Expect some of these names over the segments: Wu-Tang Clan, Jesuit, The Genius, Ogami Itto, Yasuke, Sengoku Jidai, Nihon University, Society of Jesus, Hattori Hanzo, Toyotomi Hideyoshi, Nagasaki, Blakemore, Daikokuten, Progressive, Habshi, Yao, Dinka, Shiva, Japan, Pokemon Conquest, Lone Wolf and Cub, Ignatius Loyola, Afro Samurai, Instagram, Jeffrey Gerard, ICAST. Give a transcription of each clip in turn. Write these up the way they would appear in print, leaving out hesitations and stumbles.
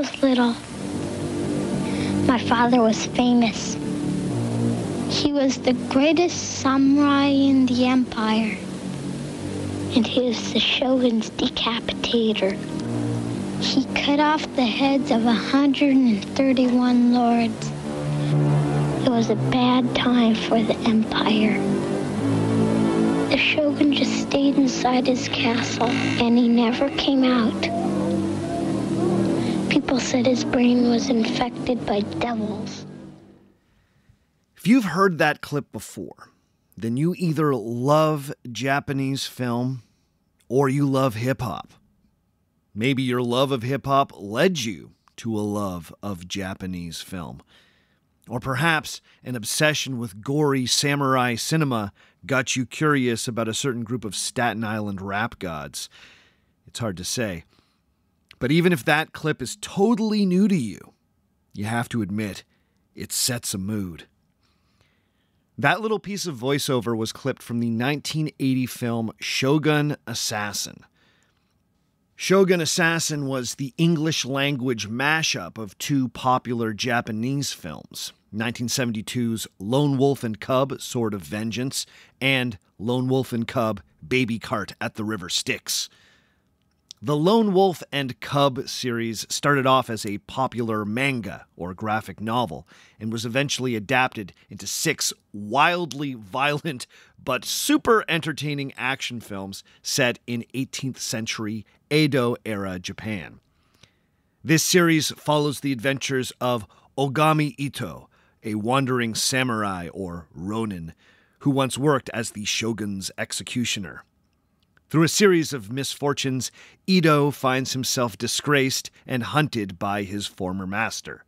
was little, my father was famous. He was the greatest samurai in the empire, and he was the shogun's decapitator. He cut off the heads of 131 lords. It was a bad time for the empire. The shogun just stayed inside his castle, and he never came out. People said his brain was infected by devils. If you've heard that clip before, then you either love Japanese film or you love hip-hop. Maybe your love of hip-hop led you to a love of Japanese film. Or perhaps an obsession with gory samurai cinema got you curious about a certain group of Staten Island rap gods. It's hard to say. But even if that clip is totally new to you, you have to admit, it sets a mood. That little piece of voiceover was clipped from the 1980 film Shogun Assassin. Shogun Assassin was the English-language mashup of two popular Japanese films, 1972's Lone Wolf and Cub, Sword of Vengeance, and Lone Wolf and Cub, Baby Cart at the River Styx. The Lone Wolf and Cub series started off as a popular manga or graphic novel and was eventually adapted into 6 wildly violent but super entertaining action films set in 18th century Edo-era Japan. This series follows the adventures of Ogami Itto, a wandering samurai or ronin who once worked as the shogun's executioner. Through a series of misfortunes, Itto finds himself disgraced and hunted by his former master.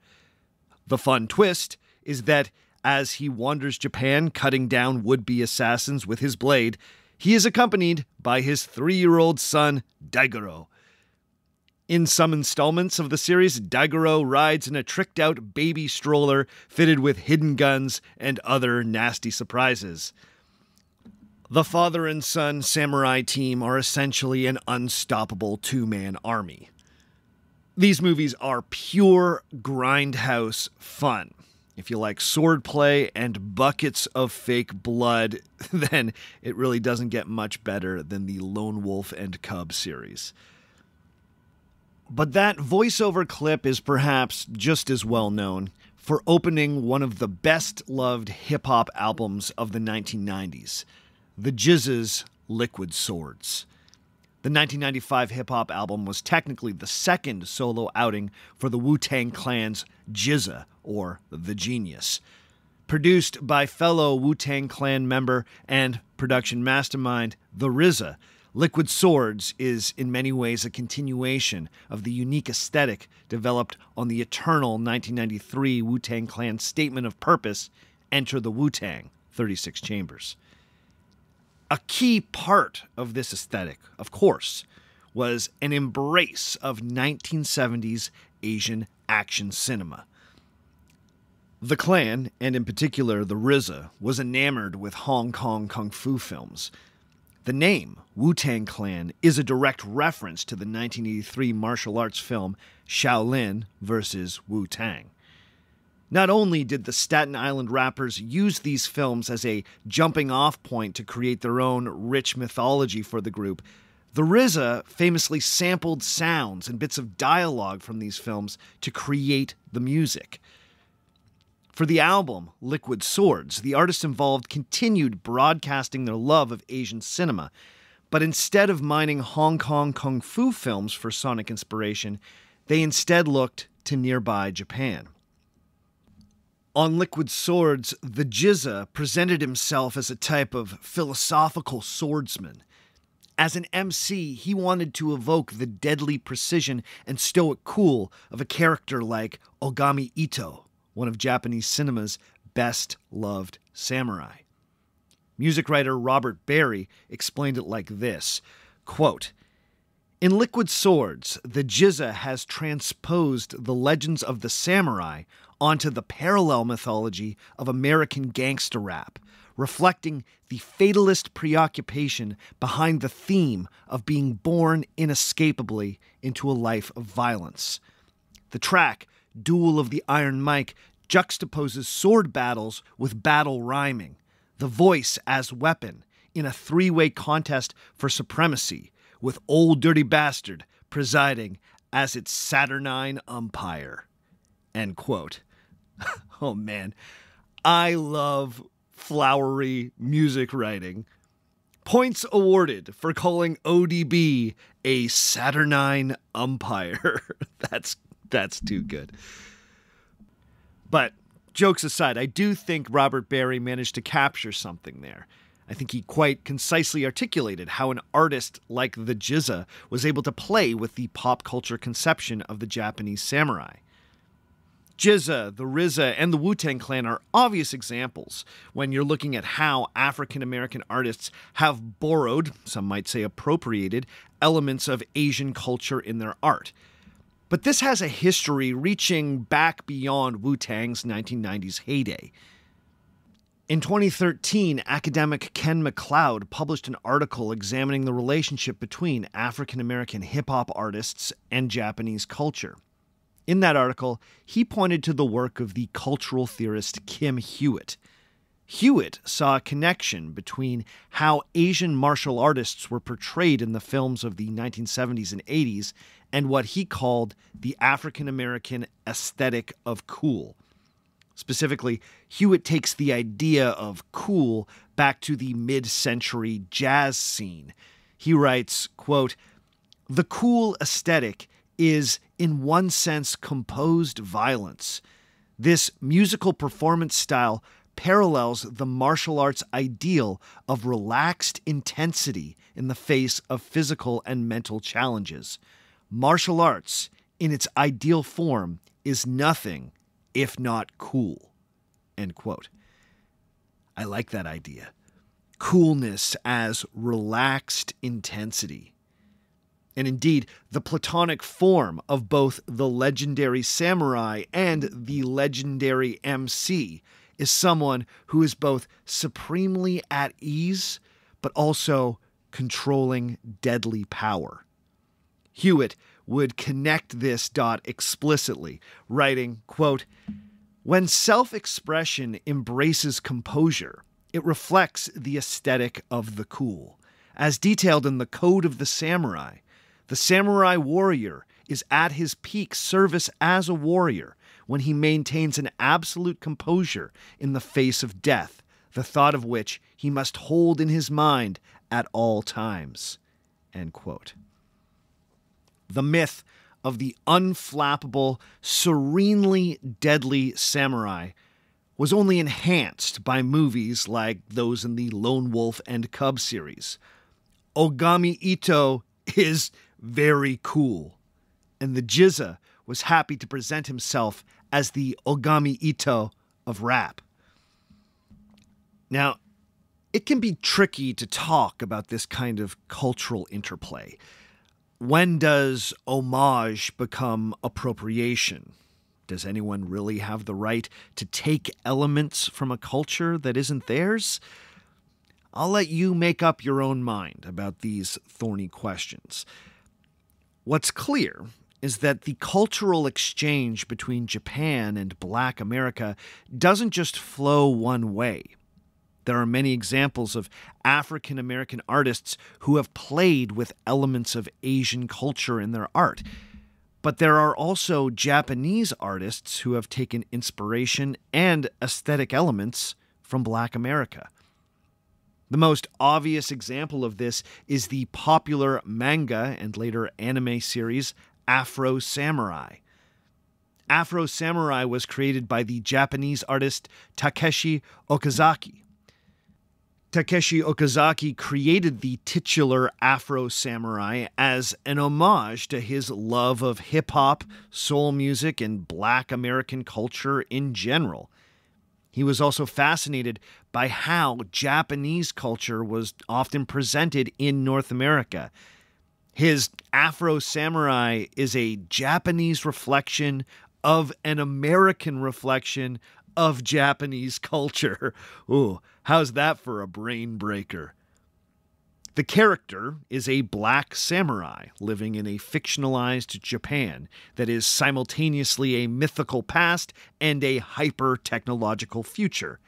The fun twist is that as he wanders Japan cutting down would-be assassins with his blade, he is accompanied by his 3-year-old son, Daigoro. In some installments of the series, Daigoro rides in a tricked-out baby stroller fitted with hidden guns and other nasty surprises. The father and son samurai team are essentially an unstoppable two-man army. These movies are pure grindhouse fun. If you like swordplay and buckets of fake blood, then it really doesn't get much better than the Lone Wolf and Cub series. But that voiceover clip is perhaps just as well known for opening one of the best-loved hip-hop albums of the 1990s. The GZA's Liquid Swords. The 1995 hip-hop album was technically the second solo outing for the Wu-Tang Clan's GZA, or The Genius. Produced by fellow Wu-Tang Clan member and production mastermind, The RZA, Liquid Swords is in many ways a continuation of the unique aesthetic developed on the eternal 1993 Wu-Tang Clan statement of purpose, Enter the Wu-Tang, 36 Chambers. A key part of this aesthetic, of course, was an embrace of 1970s Asian action cinema. The clan, and in particular the RZA, was enamored with Hong Kong kung fu films. The name, Wu-Tang Clan, is a direct reference to the 1983 martial arts film Shaolin vs. Wu-Tang. Not only did the Staten Island rappers use these films as a jumping-off point to create their own rich mythology for the group, the RZA famously sampled sounds and bits of dialogue from these films to create the music. For the album, Liquid Swords, the artists involved continued broadcasting their love of Asian cinema, but instead of mining Hong Kong kung fu films for sonic inspiration, they instead looked to nearby Japan. On Liquid Swords, the GZA presented himself as a type of philosophical swordsman. As an MC, he wanted to evoke the deadly precision and stoic cool of a character like Ogami Itto, one of Japanese cinema's best-loved samurai. Music writer Robert Barry explained it like this, quote, "In Liquid Swords, the GZA has transposed the legends of the samurai onto the parallel mythology of American gangster rap, reflecting the fatalist preoccupation behind the theme of being born inescapably into a life of violence. The track, Duel of the Iron Mike, juxtaposes sword battles with battle rhyming, the voice as weapon in a three-way contest for supremacy, with Old Dirty Bastard presiding as its saturnine umpire. End quote. Oh man, I love flowery music writing. Points awarded for calling ODB a saturnine umpire. That's too good. But jokes aside, I do think Robert Barry managed to capture something there. I think he quite concisely articulated how an artist like the GZA was able to play with the pop culture conception of the Japanese samurai. GZA, the RZA, and the Wu-Tang Clan are obvious examples when you're looking at how African-American artists have borrowed, some might say appropriated, elements of Asian culture in their art. But this has a history reaching back beyond Wu-Tang's 1990s heyday. In 2013, academic Ken MacLeod published an article examining the relationship between African-American hip-hop artists and Japanese culture. In that article, he pointed to the work of the cultural theorist Kim Hewitt. Hewitt saw a connection between how Asian martial artists were portrayed in the films of the 1970s and 80s and what he called the African-American aesthetic of cool. Specifically, Hewitt takes the idea of cool back to the mid-century jazz scene. He writes, quote, "The cool aesthetic is, in one sense, composed violence. This musical performance style parallels the martial arts ideal of relaxed intensity in the face of physical and mental challenges. Martial arts, in its ideal form, is nothing if not cool." End quote. I like that idea. Coolness as relaxed intensity. And indeed, the platonic form of both the legendary samurai and the legendary MC is someone who is both supremely at ease, but also controlling deadly power. Hewitt would connect this dot explicitly, writing, quote, "When self-expression embraces composure, it reflects the aesthetic of the cool. As detailed in the Code of the samurai warrior is at his peak service as a warrior when he maintains an absolute composure in the face of death, the thought of which he must hold in his mind at all times." End quote. The myth of the unflappable, serenely deadly samurai was only enhanced by movies like those in the Lone Wolf and Cub series. Ogami Itto is very cool, and the GZA was happy to present himself as the Ogami Itto of rap. Now, it can be tricky to talk about this kind of cultural interplay. When does homage become appropriation? Does anyone really have the right to take elements from a culture that isn't theirs? I'll let you make up your own mind about these thorny questions. What's clear is that the cultural exchange between Japan and Black America doesn't just flow one way. There are many examples of African-American artists who have played with elements of Asian culture in their art. But there are also Japanese artists who have taken inspiration and aesthetic elements from Black America. The most obvious example of this is the popular manga and later anime series Afro Samurai. Afro Samurai was created by the Japanese artist Takeshi Okazaki. Takeshi Okazaki created the titular Afro Samurai as an homage to his love of hip-hop, soul music, and Black American culture in general. He was also fascinated by how Japanese culture was often presented in North America. His Afro Samurai is a Japanese reflection of an American reflection of Japanese culture. Ooh, how's that for a brain breaker? The character is a black samurai living in a fictionalized Japan that is simultaneously a mythical past and a hyper-technological future.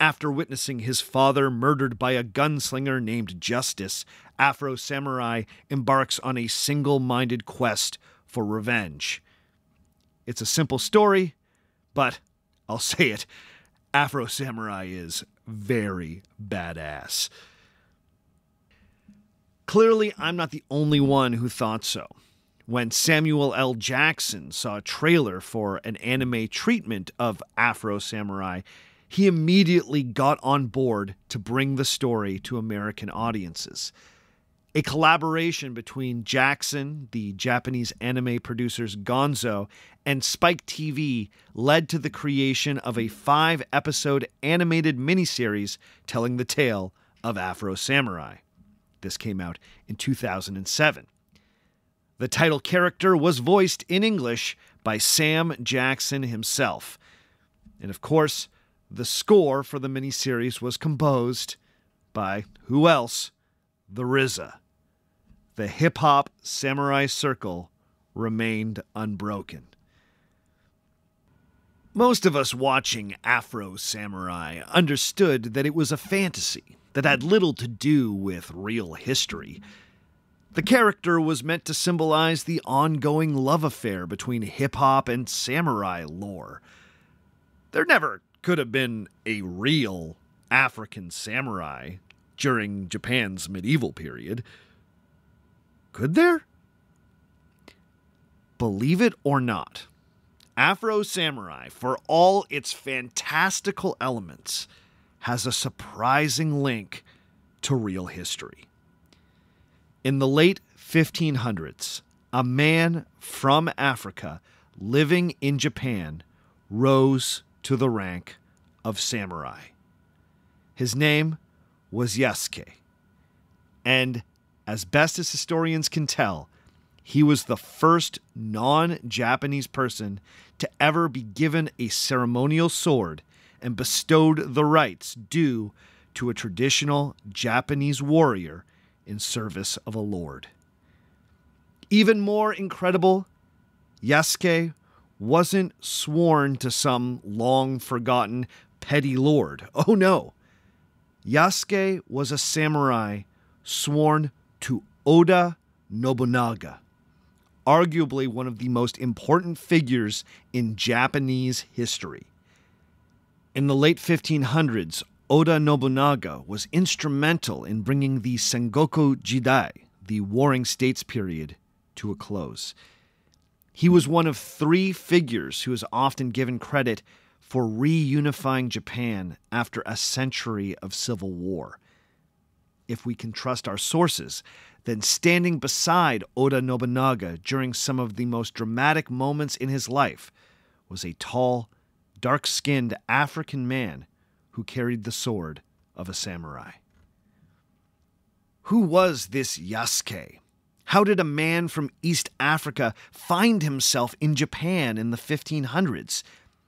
After witnessing his father murdered by a gunslinger named Justice, Afro Samurai embarks on a single-minded quest for revenge. It's a simple story, but I'll say it, Afro Samurai is very badass. Clearly, I'm not the only one who thought so. When Samuel L. Jackson saw a trailer for an anime treatment of Afro Samurai, he immediately got on board to bring the story to American audiences. A collaboration between Jackson, the Japanese anime producers Gonzo, and Spike TV led to the creation of a 5-episode animated miniseries telling the tale of Afro Samurai. This came out in 2007. The title character was voiced in English by Sam Jackson himself. And of course, the score for the miniseries was composed by, who else? The RZA. The hip-hop samurai circle remained unbroken. Most of us watching Afro Samurai understood that it was a fantasy that had little to do with real history. The character was meant to symbolize the ongoing love affair between hip-hop and samurai lore. There never could have been a real African samurai during Japan's medieval period. Could there? Believe it or not, Afro Samurai, for all its fantastical elements, has a surprising link to real history. In the late 1500s, a man from Africa living in Japan rose to the rank of samurai. His name was Yasuke, and as best as historians can tell, he was the first non-Japanese person to ever be given a ceremonial sword and bestowed the rights due to a traditional Japanese warrior in service of a lord. Even more incredible, Yasuke wasn't sworn to some long-forgotten petty lord. Oh no! Yasuke was a samurai sworn to Oda Nobunaga, arguably one of the most important figures in Japanese history. In the late 1500s, Oda Nobunaga was instrumental in bringing the Sengoku Jidai, the Warring States period, to a close. He was one of three figures who is often given credit for reunifying Japan after a century of civil war. If we can trust our sources, then standing beside Oda Nobunaga during some of the most dramatic moments in his life was a tall, dark-skinned African man who carried the sword of a samurai. Who was this Yasuke? How did a man from East Africa find himself in Japan in the 1500s?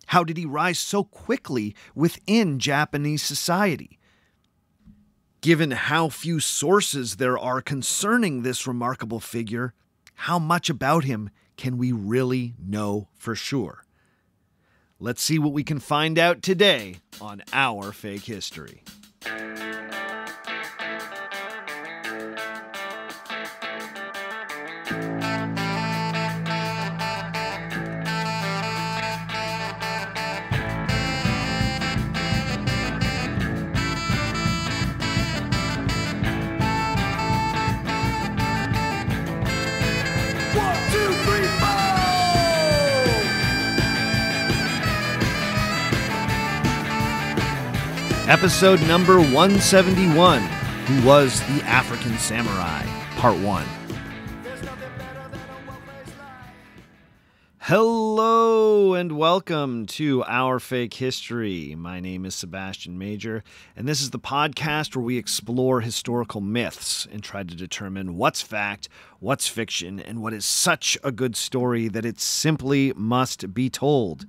How did he rise so quickly within Japanese society? Given how few sources there are concerning this remarkable figure, how much about him can we really know for sure? Let's see what we can find out today on Our Fake History. Episode number 171, Who Was the African Samurai, Part 1. Hello and welcome to Our Fake History. My name is Sebastian Major, and this is the podcast where we explore historical myths and try to determine what's fact, what's fiction, and what is such a good story that it simply must be told.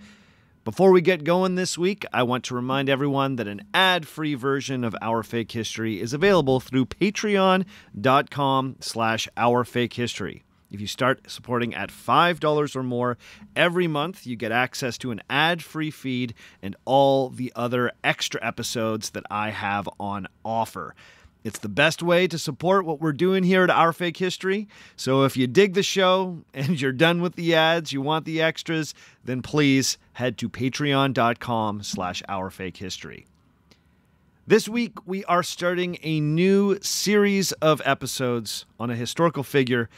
Before we get going this week, I want to remind everyone that an ad-free version of Our Fake History is available through patreon.com/ourfakehistory. If you start supporting at $5 or more every month, you get access to an ad-free feed and all the other extra episodes that I have on offer. It's the best way to support what we're doing here at Our Fake History. So if you dig the show and you're done with the ads, you want the extras, then please head to patreon.com/ourfakehistory. This week, we are starting a new series of episodes on a historical figure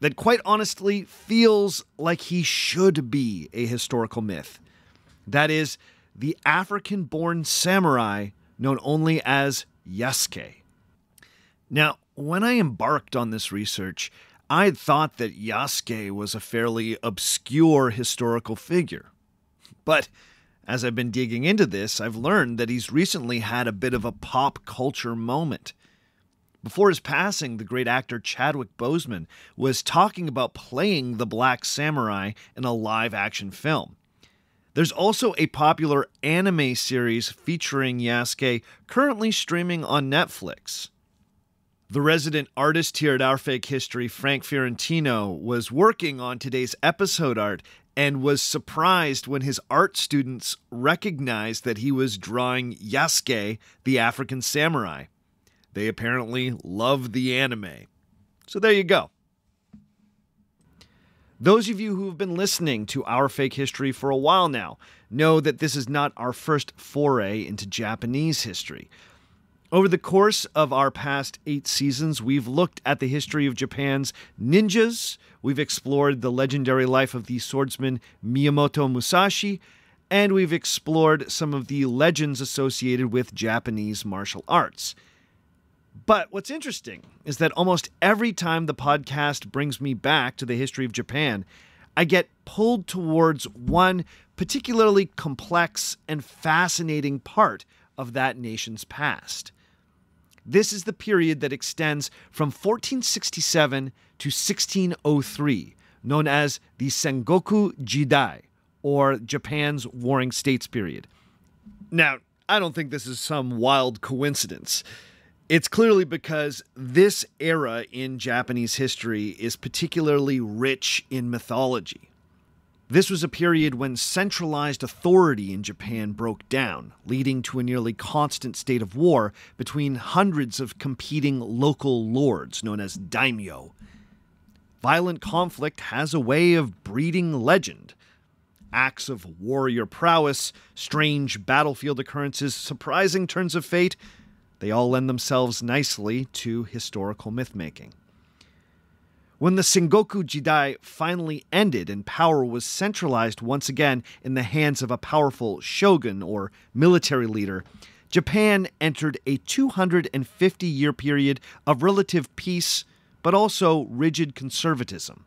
that quite honestly feels like he should be a historical myth. That is, the African-born samurai known only as Yasuke. Now, when I embarked on this research, I had thought that Yasuke was a fairly obscure historical figure. But as I've been digging into this, I've learned that he's recently had a bit of a pop culture moment. Before his passing, the great actor Chadwick Boseman was talking about playing the Black Samurai in a live-action film. There's also a popular anime series featuring Yasuke currently streaming on Netflix. The resident artist here at Our Fake History, Frank Fiorentino, was working on today's episode art and was surprised when his art students recognized that he was drawing Yasuke, the African samurai. They apparently love the anime. So there you go. Those of you who have been listening to Our Fake History for a while now know that this is not our first foray into Japanese history. Over the course of our past 8 seasons, we've looked at the history of Japan's ninjas, we've explored the legendary life of the swordsman Miyamoto Musashi, and we've explored some of the legends associated with Japanese martial arts. But what's interesting is that almost every time the podcast brings me back to the history of Japan, I get pulled towards one particularly complex and fascinating part of that nation's past. This is the period that extends from 1467 to 1603, known as the Sengoku Jidai, or Japan's Warring States period. Now, I don't think this is some wild coincidence. It's clearly because this era in Japanese history is particularly rich in mythology. This was a period when centralized authority in Japan broke down, leading to a nearly constant state of war between hundreds of competing local lords known as daimyo. Violent conflict has a way of breeding legend. Acts of warrior prowess, strange battlefield occurrences, surprising turns of fate, they all lend themselves nicely to historical myth-making. When the Sengoku Jidai finally ended and power was centralized once again in the hands of a powerful shogun or military leader, Japan entered a 250-year period of relative peace, but also rigid conservatism.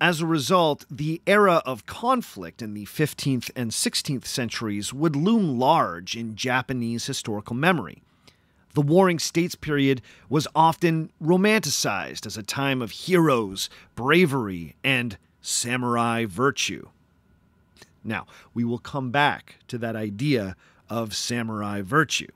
As a result, the era of conflict in the 15th and 16th centuries would loom large in Japanese historical memory. The Warring States period was often romanticized as a time of heroes, bravery, and samurai virtue. Now, we will come back to that idea of samurai virtue.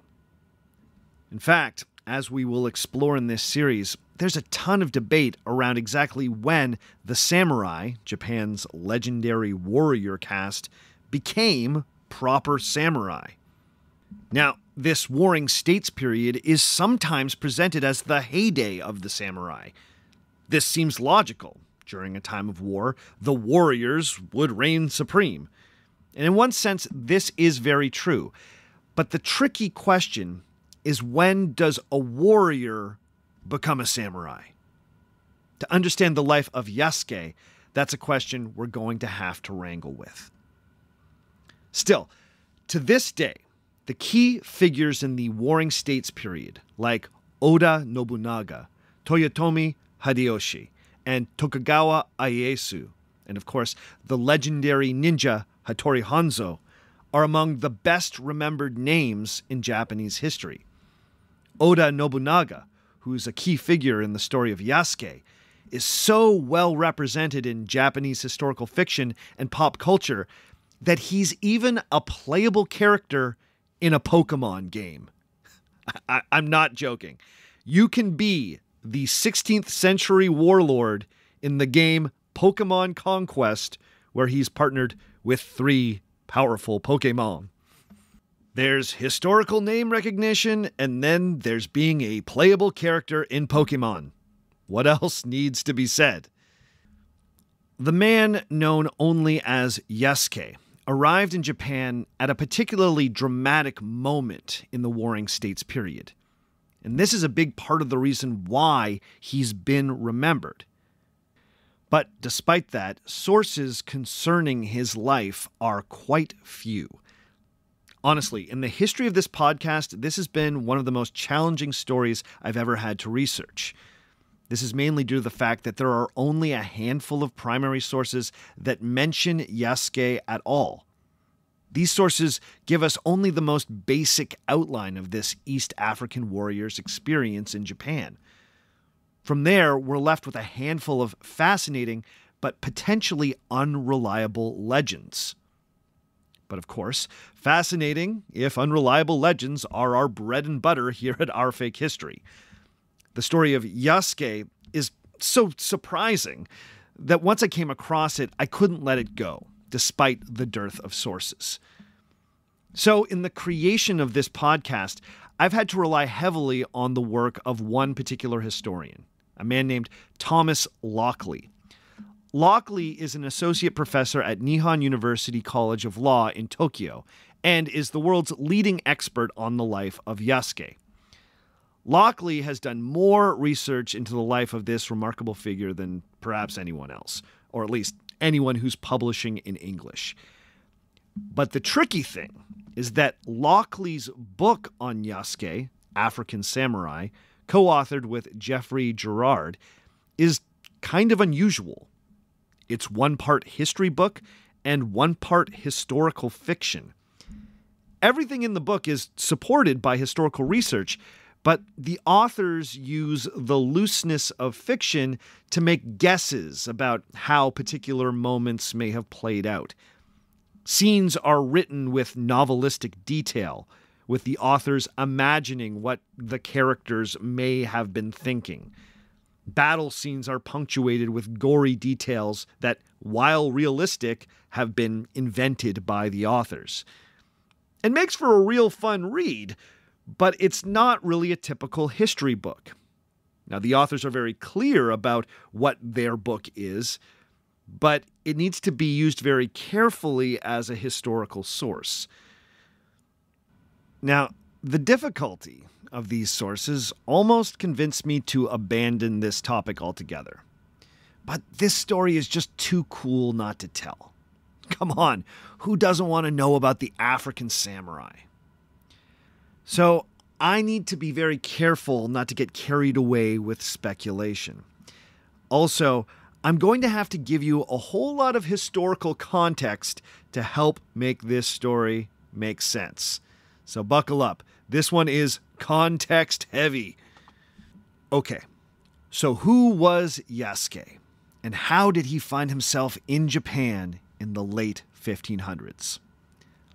In fact, as we will explore in this series, there's a ton of debate around exactly when the samurai, Japan's legendary warrior caste, became proper samurai. Now, this Warring States period is sometimes presented as the heyday of the samurai. This seems logical. During a time of war, the warriors would reign supreme. And in one sense, this is very true. But the tricky question is, when does a warrior become a samurai? To understand the life of Yasuke, that's a question we're going to have to wrangle with. Still, to this day, the key figures in the Warring States period, like Oda Nobunaga, Toyotomi Hideyoshi, and Tokugawa Ieyasu, and of course, the legendary ninja Hattori Hanzo, are among the best remembered names in Japanese history. Oda Nobunaga, who's a key figure in the story of Yasuke, is so well represented in Japanese historical fiction and pop culture that he's even a playable character in a Pokemon game. I'm not joking. You can be the 16th century warlord in the game Pokemon Conquest, where he's partnered with 3 powerful Pokemon. There's historical name recognition, and then there's being a playable character in Pokemon. What else needs to be said? The man known only as Yasuke arrived in Japan at a particularly dramatic moment in the Warring States period. And this is a big part of the reason why he's been remembered. But despite that, sources concerning his life are quite few. Honestly, in the history of this podcast, this has been one of the most challenging stories I've ever had to research. This is mainly due to the fact that there are only a handful of primary sources that mention Yasuke at all. These sources give us only the most basic outline of this East African warrior's experience in Japan. From there, we're left with a handful of fascinating but potentially unreliable legends. But of course, fascinating, if unreliable legends are our bread and butter here at Our Fake History. The story of Yasuke is so surprising that once I came across it, I couldn't let it go, despite the dearth of sources. So in the creation of this podcast, I've had to rely heavily on the work of one particular historian, a man named Thomas Lockley. Lockley is an associate professor at Nihon University College of Law in Tokyo and is the world's leading expert on the life of Yasuke. Lockley has done more research into the life of this remarkable figure than perhaps anyone else, or at least anyone who's publishing in English. But the tricky thing is that Lockley's book on Yasuke, African Samurai, co-authored with Jeffrey Gerard, is kind of unusual. It's one part history book and one part historical fiction. Everything in the book is supported by historical research, but the authors use the looseness of fiction to make guesses about how particular moments may have played out. Scenes are written with novelistic detail, with the authors imagining what the characters may have been thinking. Battle scenes are punctuated with gory details that, while realistic, have been invented by the authors. It makes for a real fun read, but it's not really a typical history book. Now, the authors are very clear about what their book is, but it needs to be used very carefully as a historical source. Now, the difficulty of these sources almost convinced me to abandon this topic altogether. But this story is just too cool not to tell. Come on, who doesn't want to know about the African samurai? So I need to be very careful not to get carried away with speculation. Also, I'm going to have to give you a whole lot of historical context to help make this story make sense. So buckle up. This one is context heavy. Okay, so who was Yasuke, and how did he find himself in Japan in the late 1500s?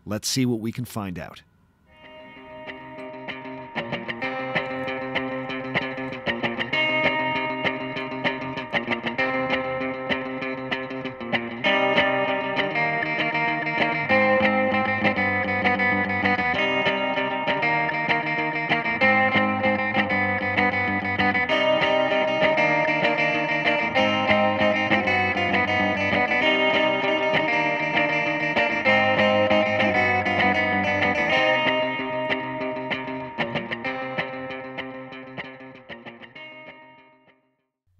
Let's see what we can find out.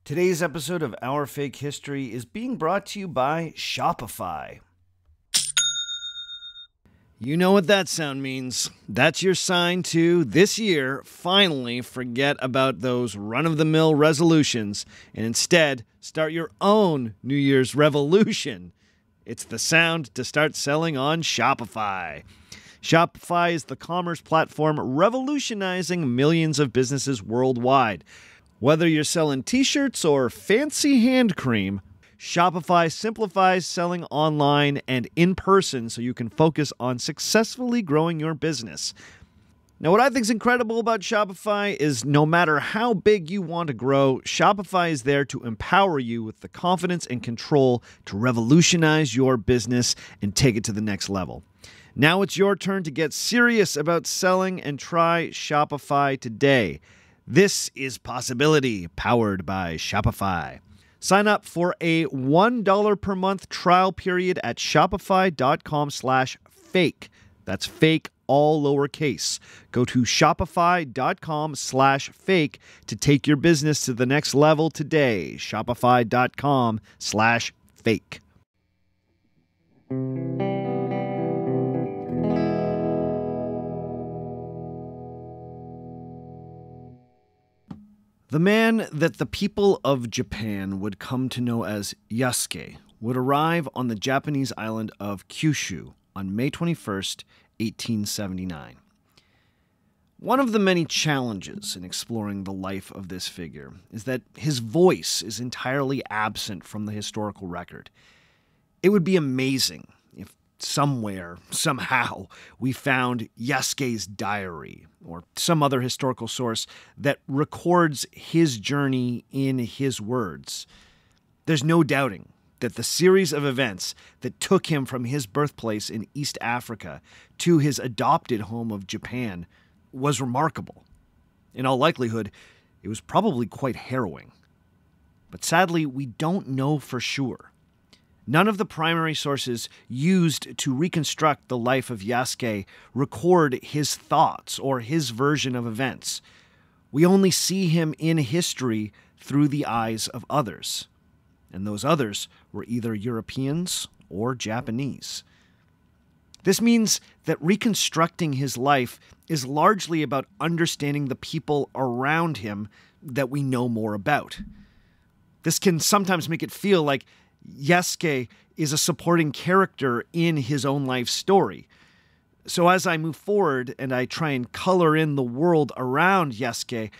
Today's episode of Our Fake History is being brought to you by Shopify. You know what that sound means. That's your sign to, this year, finally forget about those run-of-the-mill resolutions and instead start your own New Year's revolution. It's the sound to start selling on Shopify. Shopify is the commerce platform revolutionizing millions of businesses worldwide. Whether you're selling t-shirts or fancy hand cream, Shopify simplifies selling online and in person so you can focus on successfully growing your business. Now, what I think is incredible about Shopify is no matter how big you want to grow, Shopify is there to empower you with the confidence and control to revolutionize your business and take it to the next level. Now it's your turn to get serious about selling and try Shopify today. This is Possibility, powered by Shopify. Sign up for a $1 per month trial period at shopify.com/fake. That's fake, all lowercase. Go to shopify.com/fake to take your business to the next level today. Shopify.com/fake. The man that the people of Japan would come to know as Yasuke would arrive on the Japanese island of Kyushu on May 21st, 1879. One of the many challenges in exploring the life of this figure is that his voice is entirely absent from the historical record. It would be amazing if somewhere, somehow, we found Yasuke's diary or some other historical source that records his journey in his words. There's no doubting that the series of events that took him from his birthplace in East Africa to his adopted home of Japan was remarkable. In all likelihood, it was probably quite harrowing. But sadly, we don't know for sure. None of the primary sources used to reconstruct the life of Yasuke record his thoughts or his version of events. We only see him in history through the eyes of others. And those others were either Europeans or Japanese. This means that reconstructing his life is largely about understanding the people around him that we know more about. This can sometimes make it feel like Yasuke is a supporting character in his own life story. So as I move forward and I try and color in the world around Yasuke,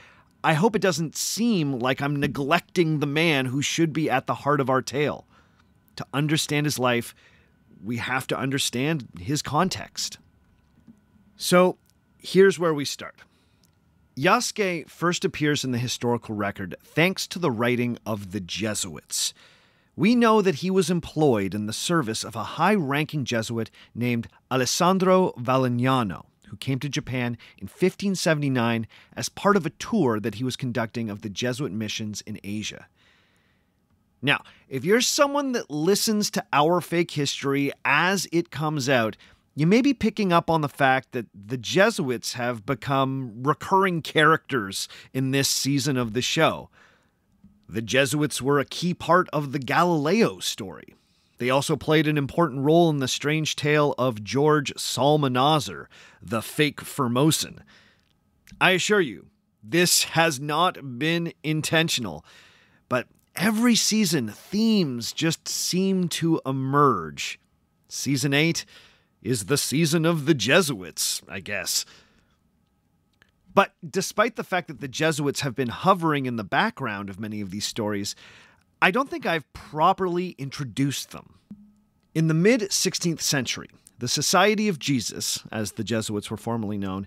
I hope it doesn't seem like I'm neglecting the man who should be at the heart of our tale. To understand his life, we have to understand his context. So here's where we start. Yasuke first appears in the historical record thanks to the writing of the Jesuits. We know that he was employed in the service of a high-ranking Jesuit named Alessandro Valignano, who came to Japan in 1579 as part of a tour that he was conducting of the Jesuit missions in Asia. Now, if you're someone that listens to Our Fake History as it comes out, you may be picking up on the fact that the Jesuits have become recurring characters in this season of the show. The Jesuits were a key part of the Galileo story. They also played an important role in the strange tale of George Psalmanazar, the fake Formosan. I assure you, this has not been intentional, but every season, themes just seem to emerge. Season 8 is the season of the Jesuits, I guess. But despite the fact that the Jesuits have been hovering in the background of many of these stories, I don't think I've properly introduced them. In the mid-16th century, the Society of Jesus, as the Jesuits were formerly known,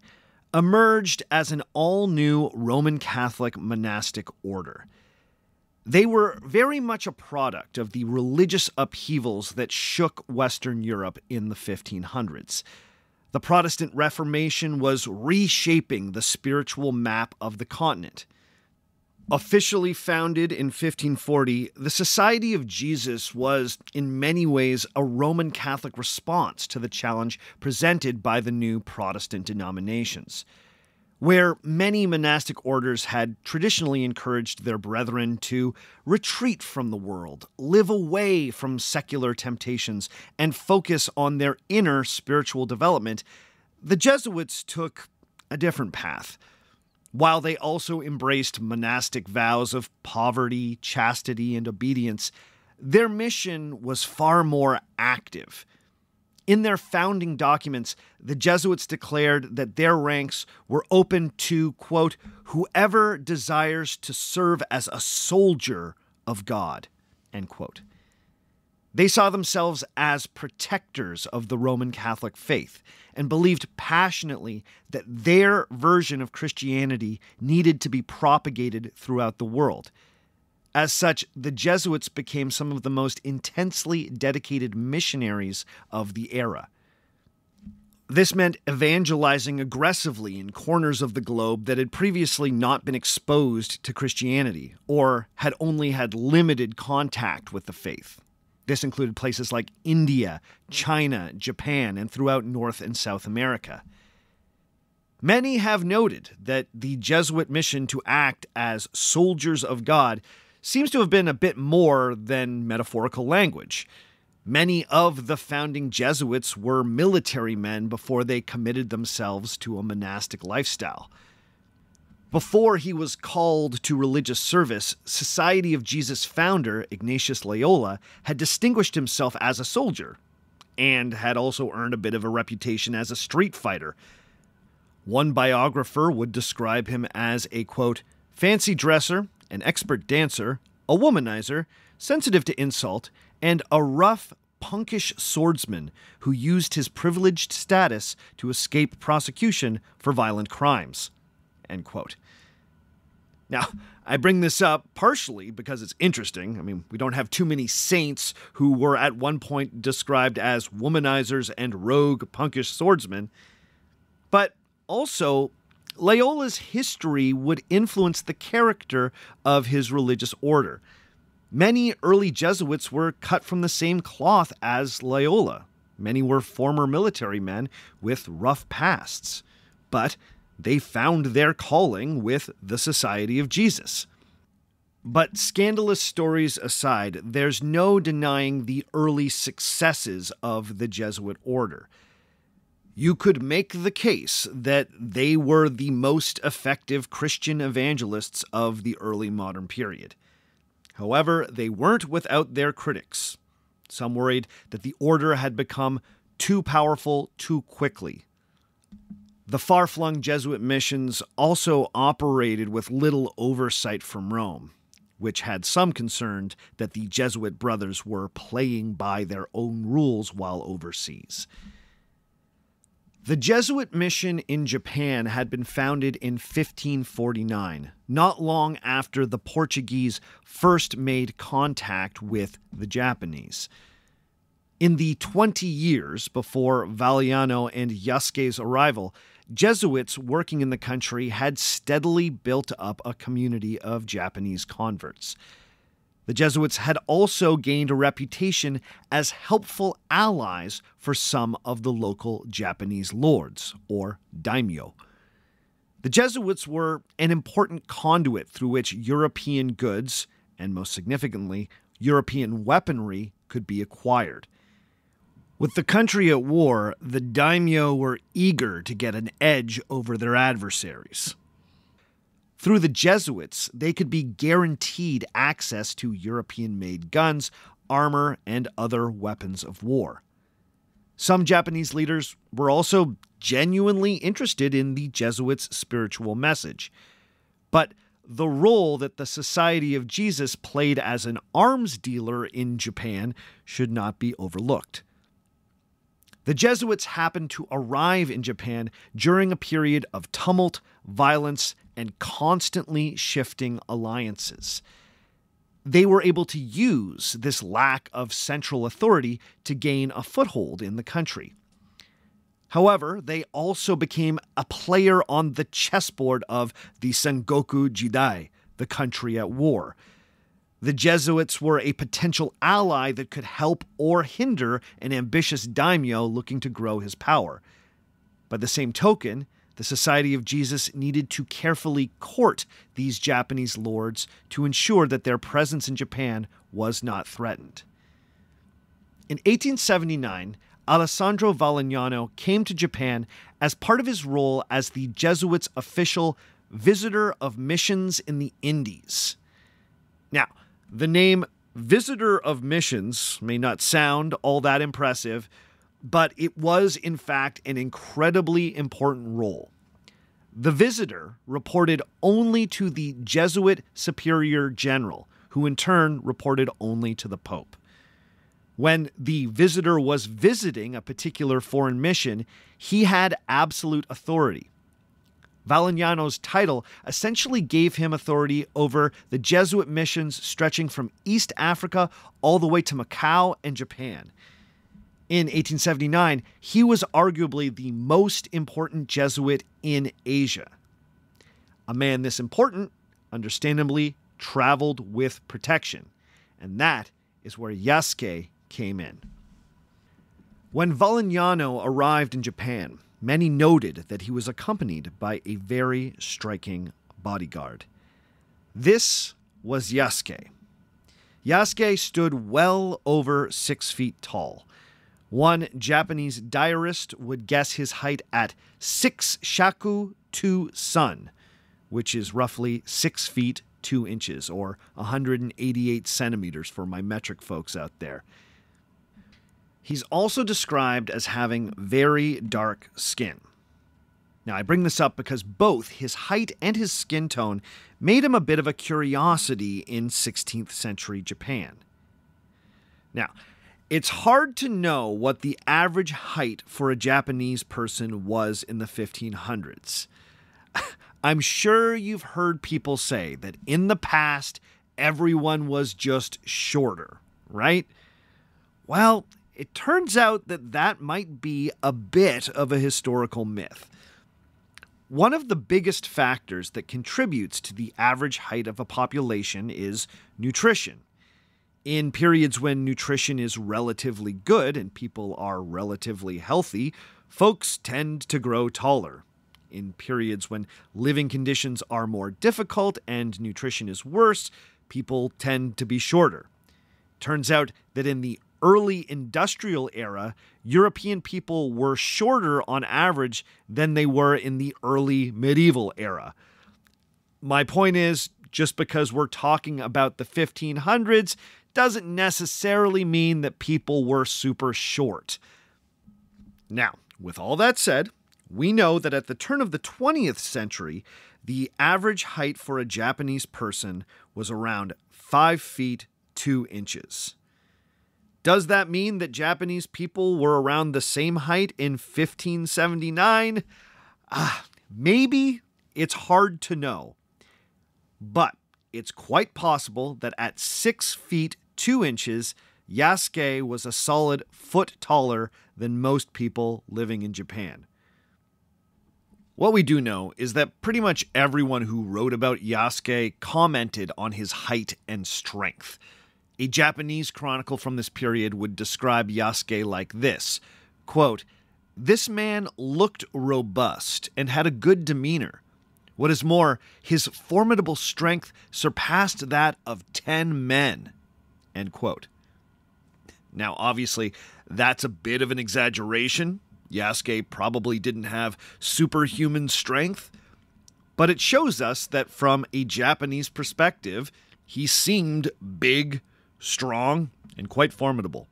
emerged as an all-new Roman Catholic monastic order. They were very much a product of the religious upheavals that shook Western Europe in the 1500s. The Protestant Reformation was reshaping the spiritual map of the continent. Officially founded in 1540, the Society of Jesus was, in many ways, a Roman Catholic response to the challenge presented by the new Protestant denominations. Where many monastic orders had traditionally encouraged their brethren to retreat from the world, live away from secular temptations, and focus on their inner spiritual development, the Jesuits took a different path. While they also embraced monastic vows of poverty, chastity, and obedience, their mission was far more active. In their founding documents, the Jesuits declared that their ranks were open to, quote, whoever desires to serve as a soldier of God, end quote. They saw themselves as protectors of the Roman Catholic faith and believed passionately that their version of Christianity needed to be propagated throughout the world. As such, the Jesuits became some of the most intensely dedicated missionaries of the era. This meant evangelizing aggressively in corners of the globe that had previously not been exposed to Christianity or had only had limited contact with the faith. This included places like India, China, Japan, and throughout North and South America. Many have noted that the Jesuit mission to act as soldiers of God seems to have been a bit more than metaphorical language. Many of the founding Jesuits were military men before they committed themselves to a monastic lifestyle. Before he was called to religious service, Society of Jesus founder Ignatius Loyola had distinguished himself as a soldier and had also earned a bit of a reputation as a street fighter. One biographer would describe him as a, quote, fancy dresser, an expert dancer, a womanizer, sensitive to insult, and a rough, punkish swordsman who used his privileged status to escape prosecution for violent crimes, end quote. Now, I bring this up partially because it's interesting. I mean, we don't have too many saints who were at one point described as womanizers and rogue, punkish swordsmen. But also, Loyola's history would influence the character of his religious order. Many early Jesuits were cut from the same cloth as Loyola. Many were former military men with rough pasts. But they found their calling with the Society of Jesus. But scandalous stories aside, there's no denying the early successes of the Jesuit order. You could make the case that they were the most effective Christian evangelists of the early modern period. However, they weren't without their critics. Some worried that the order had become too powerful too quickly. The far-flung Jesuit missions also operated with little oversight from Rome, which had some concerned that the Jesuit brothers were playing by their own rules while overseas. The Jesuit mission in Japan had been founded in 1549, not long after the Portuguese first made contact with the Japanese. In the 20 years before Valignano and Yasuke's arrival, Jesuits working in the country had steadily built up a community of Japanese converts. The Jesuits had also gained a reputation as helpful allies for some of the local Japanese lords, or daimyo. The Jesuits were an important conduit through which European goods, and most significantly, European weaponry, could be acquired. With the country at war, the daimyo were eager to get an edge over their adversaries. Through the Jesuits, they could be guaranteed access to European-made guns, armor, and other weapons of war. Some Japanese leaders were also genuinely interested in the Jesuits' spiritual message. But the role that the Society of Jesus played as an arms dealer in Japan should not be overlooked. The Jesuits happened to arrive in Japan during a period of tumult, violence, and constantly shifting alliances. They were able to use this lack of central authority to gain a foothold in the country. However, they also became a player on the chessboard of the Sengoku Jidai, the country at war. The Jesuits were a potential ally that could help or hinder an ambitious daimyo looking to grow his power. By the same token, the Society of Jesus needed to carefully court these Japanese lords to ensure that their presence in Japan was not threatened. In 1879, Alessandro Valignano came to Japan as part of his role as the Jesuits' official Visitor of Missions in the Indies. Now, the name Visitor of Missions may not sound all that impressive, but it was, in fact, an incredibly important role. The visitor reported only to the Jesuit superior general, who in turn reported only to the Pope. when the visitor was visiting a particular foreign mission, he had absolute authority. Valignano's title essentially gave him authority over the Jesuit missions stretching from East Africa all the way to Macau and Japan. In 1879, he was arguably the most important Jesuit in Asia. A man this important, understandably, traveled with protection, and that is where Yasuke came in. When Valignano arrived in Japan, many noted that he was accompanied by a very striking bodyguard. This was Yasuke. Yasuke stood well over 6 feet tall. One Japanese diarist would guess his height at 6 shaku 2 sun, which is roughly 6 feet 2 inches or 188 centimeters for my metric folks out there. He's also described as having very dark skin. Now, I bring this up because both his height and his skin tone made him a bit of a curiosity in 16th century Japan. Now, it's hard to know what the average height for a Japanese person was in the 1500s. I'm sure you've heard people say that in the past, everyone was just shorter, right? Well, it turns out that that might be a bit of a historical myth. One of the biggest factors that contributes to the average height of a population is nutrition. In periods when nutrition is relatively good and people are relatively healthy, folks tend to grow taller. In periods when living conditions are more difficult and nutrition is worse, people tend to be shorter. Turns out that in the early industrial era, European people were shorter on average than they were in the early medieval era. My point is, just because we're talking about the 1500s doesn't necessarily mean that people were super short. Now, with all that said, we know that at the turn of the 20th century, the average height for a Japanese person was around 5 feet 2 inches. Does that mean that Japanese people were around the same height in 1579? Maybe. It's hard to know. But it's quite possible that at 6 feet 2 inches, Yasuke was a solid foot taller than most people living in Japan. What we do know is that pretty much everyone who wrote about Yasuke commented on his height and strength. A Japanese chronicle from this period would describe Yasuke like this, quote, "This man looked robust and had a good demeanor. What is more, his formidable strength surpassed that of 10 men, end quote. Now, obviously, that's a bit of an exaggeration. Yasuke probably didn't have superhuman strength, but it shows us that from a Japanese perspective, he seemed big, strong, and quite formidable.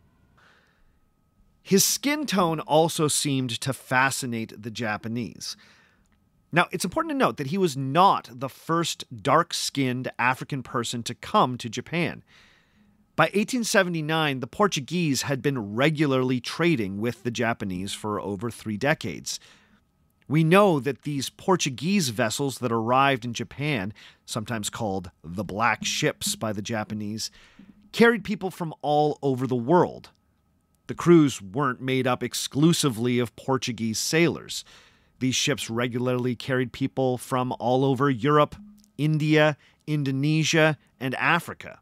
His skin tone also seemed to fascinate the Japanese. Now, it's important to note that he was not the first dark-skinned African person to come to Japan. By 1879, the Portuguese had been regularly trading with the Japanese for over 3 decades. We know that these Portuguese vessels that arrived in Japan, sometimes called the Black Ships by the Japanese, carried people from all over the world. The crews weren't made up exclusively of Portuguese sailors. These ships regularly carried people from all over Europe, India, Indonesia, and Africa.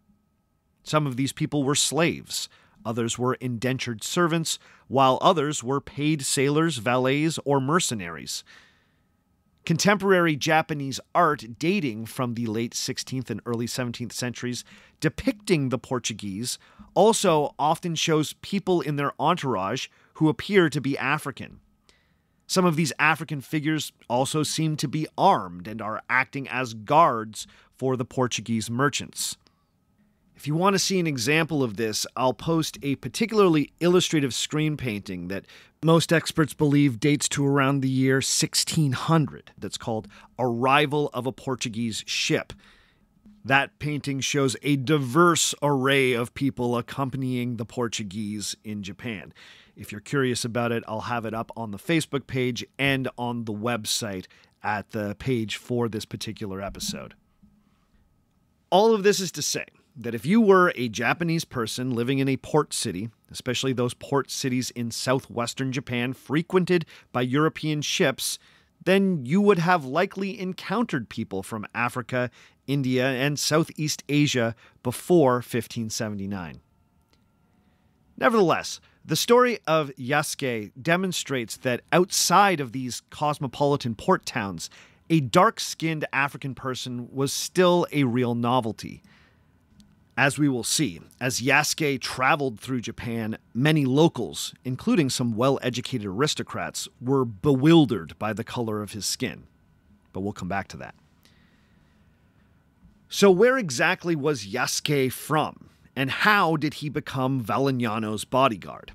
Some of these people were slaves, others were indentured servants, while others were paid sailors, valets, or mercenaries. Contemporary Japanese art dating from the late 16th and early 17th centuries depicting the Portuguese also often shows people in their entourage who appear to be African. Some of these African figures also seem to be armed and are acting as guards for the Portuguese merchants. If you want to see an example of this, I'll post a particularly illustrative screen painting that most experts believe dates to around the year 1600 that's called Arrival of a Portuguese Ship. That painting shows a diverse array of people accompanying the Portuguese in Japan. If you're curious about it, I'll have it up on the Facebook page and on the website at the page for this particular episode. All of this is to say that if you were a Japanese person living in a port city, especially those port cities in southwestern Japan frequented by European ships, then you would have likely encountered people from Africa, India, and Southeast Asia before 1579. Nevertheless, the story of Yasuke demonstrates that outside of these cosmopolitan port towns, a dark-skinned African person was still a real novelty. As we will see, as Yasuke traveled through Japan, many locals, including some well-educated aristocrats, were bewildered by the color of his skin. But we'll come back to that. So where exactly was Yasuke from, and how did he become Valignano's bodyguard?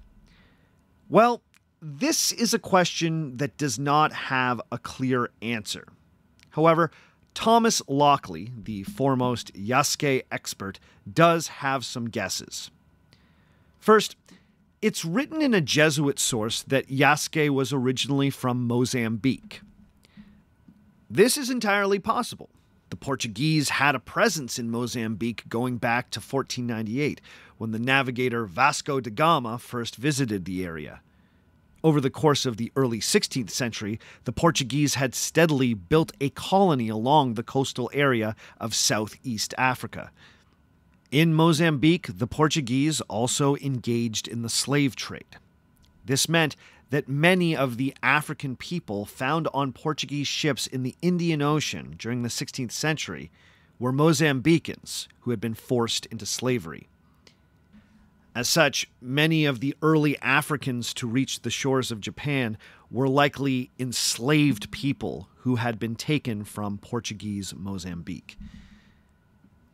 Well, this is a question that does not have a clear answer. However, Thomas Lockley, the foremost Yasuke expert, does have some guesses. First, it's written in a Jesuit source that Yasuke was originally from Mozambique. This is entirely possible. The Portuguese had a presence in Mozambique going back to 1498, when the navigator Vasco da Gama first visited the area. Over the course of the early 16th century, the Portuguese had steadily built a colony along the coastal area of Southeast Africa. In Mozambique, the Portuguese also engaged in the slave trade. This meant that many of the African people found on Portuguese ships in the Indian Ocean during the 16th century were Mozambicans who had been forced into slavery. As such, many of the early Africans to reach the shores of Japan were likely enslaved people who had been taken from Portuguese Mozambique.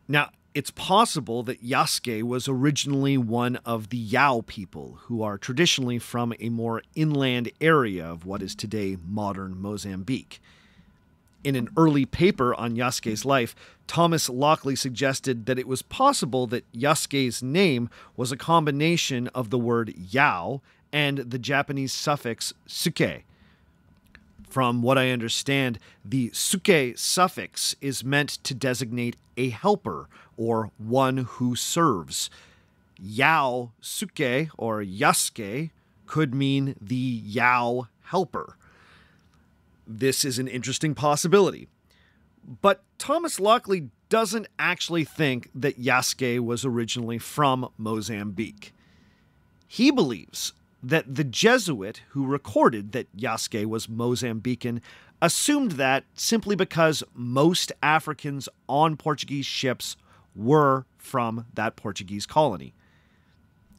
Now, it's possible that Yasuke was originally one of the Yao people, who are traditionally from a more inland area of what is today modern Mozambique. In an early paper on Yasuke's life, Thomas Lockley suggested that it was possible that Yasuke's name was a combination of the word Yao and the Japanese suffix suke. From what I understand, the suke suffix is meant to designate a helper or one who serves. Yao suke or Yasuke could mean the Yao helper. This is an interesting possibility. But Thomas Lockley doesn't actually think that Yasuke was originally from Mozambique. He believes that the Jesuit who recorded that Yasuke was Mozambican assumed that simply because most Africans on Portuguese ships were from that Portuguese colony.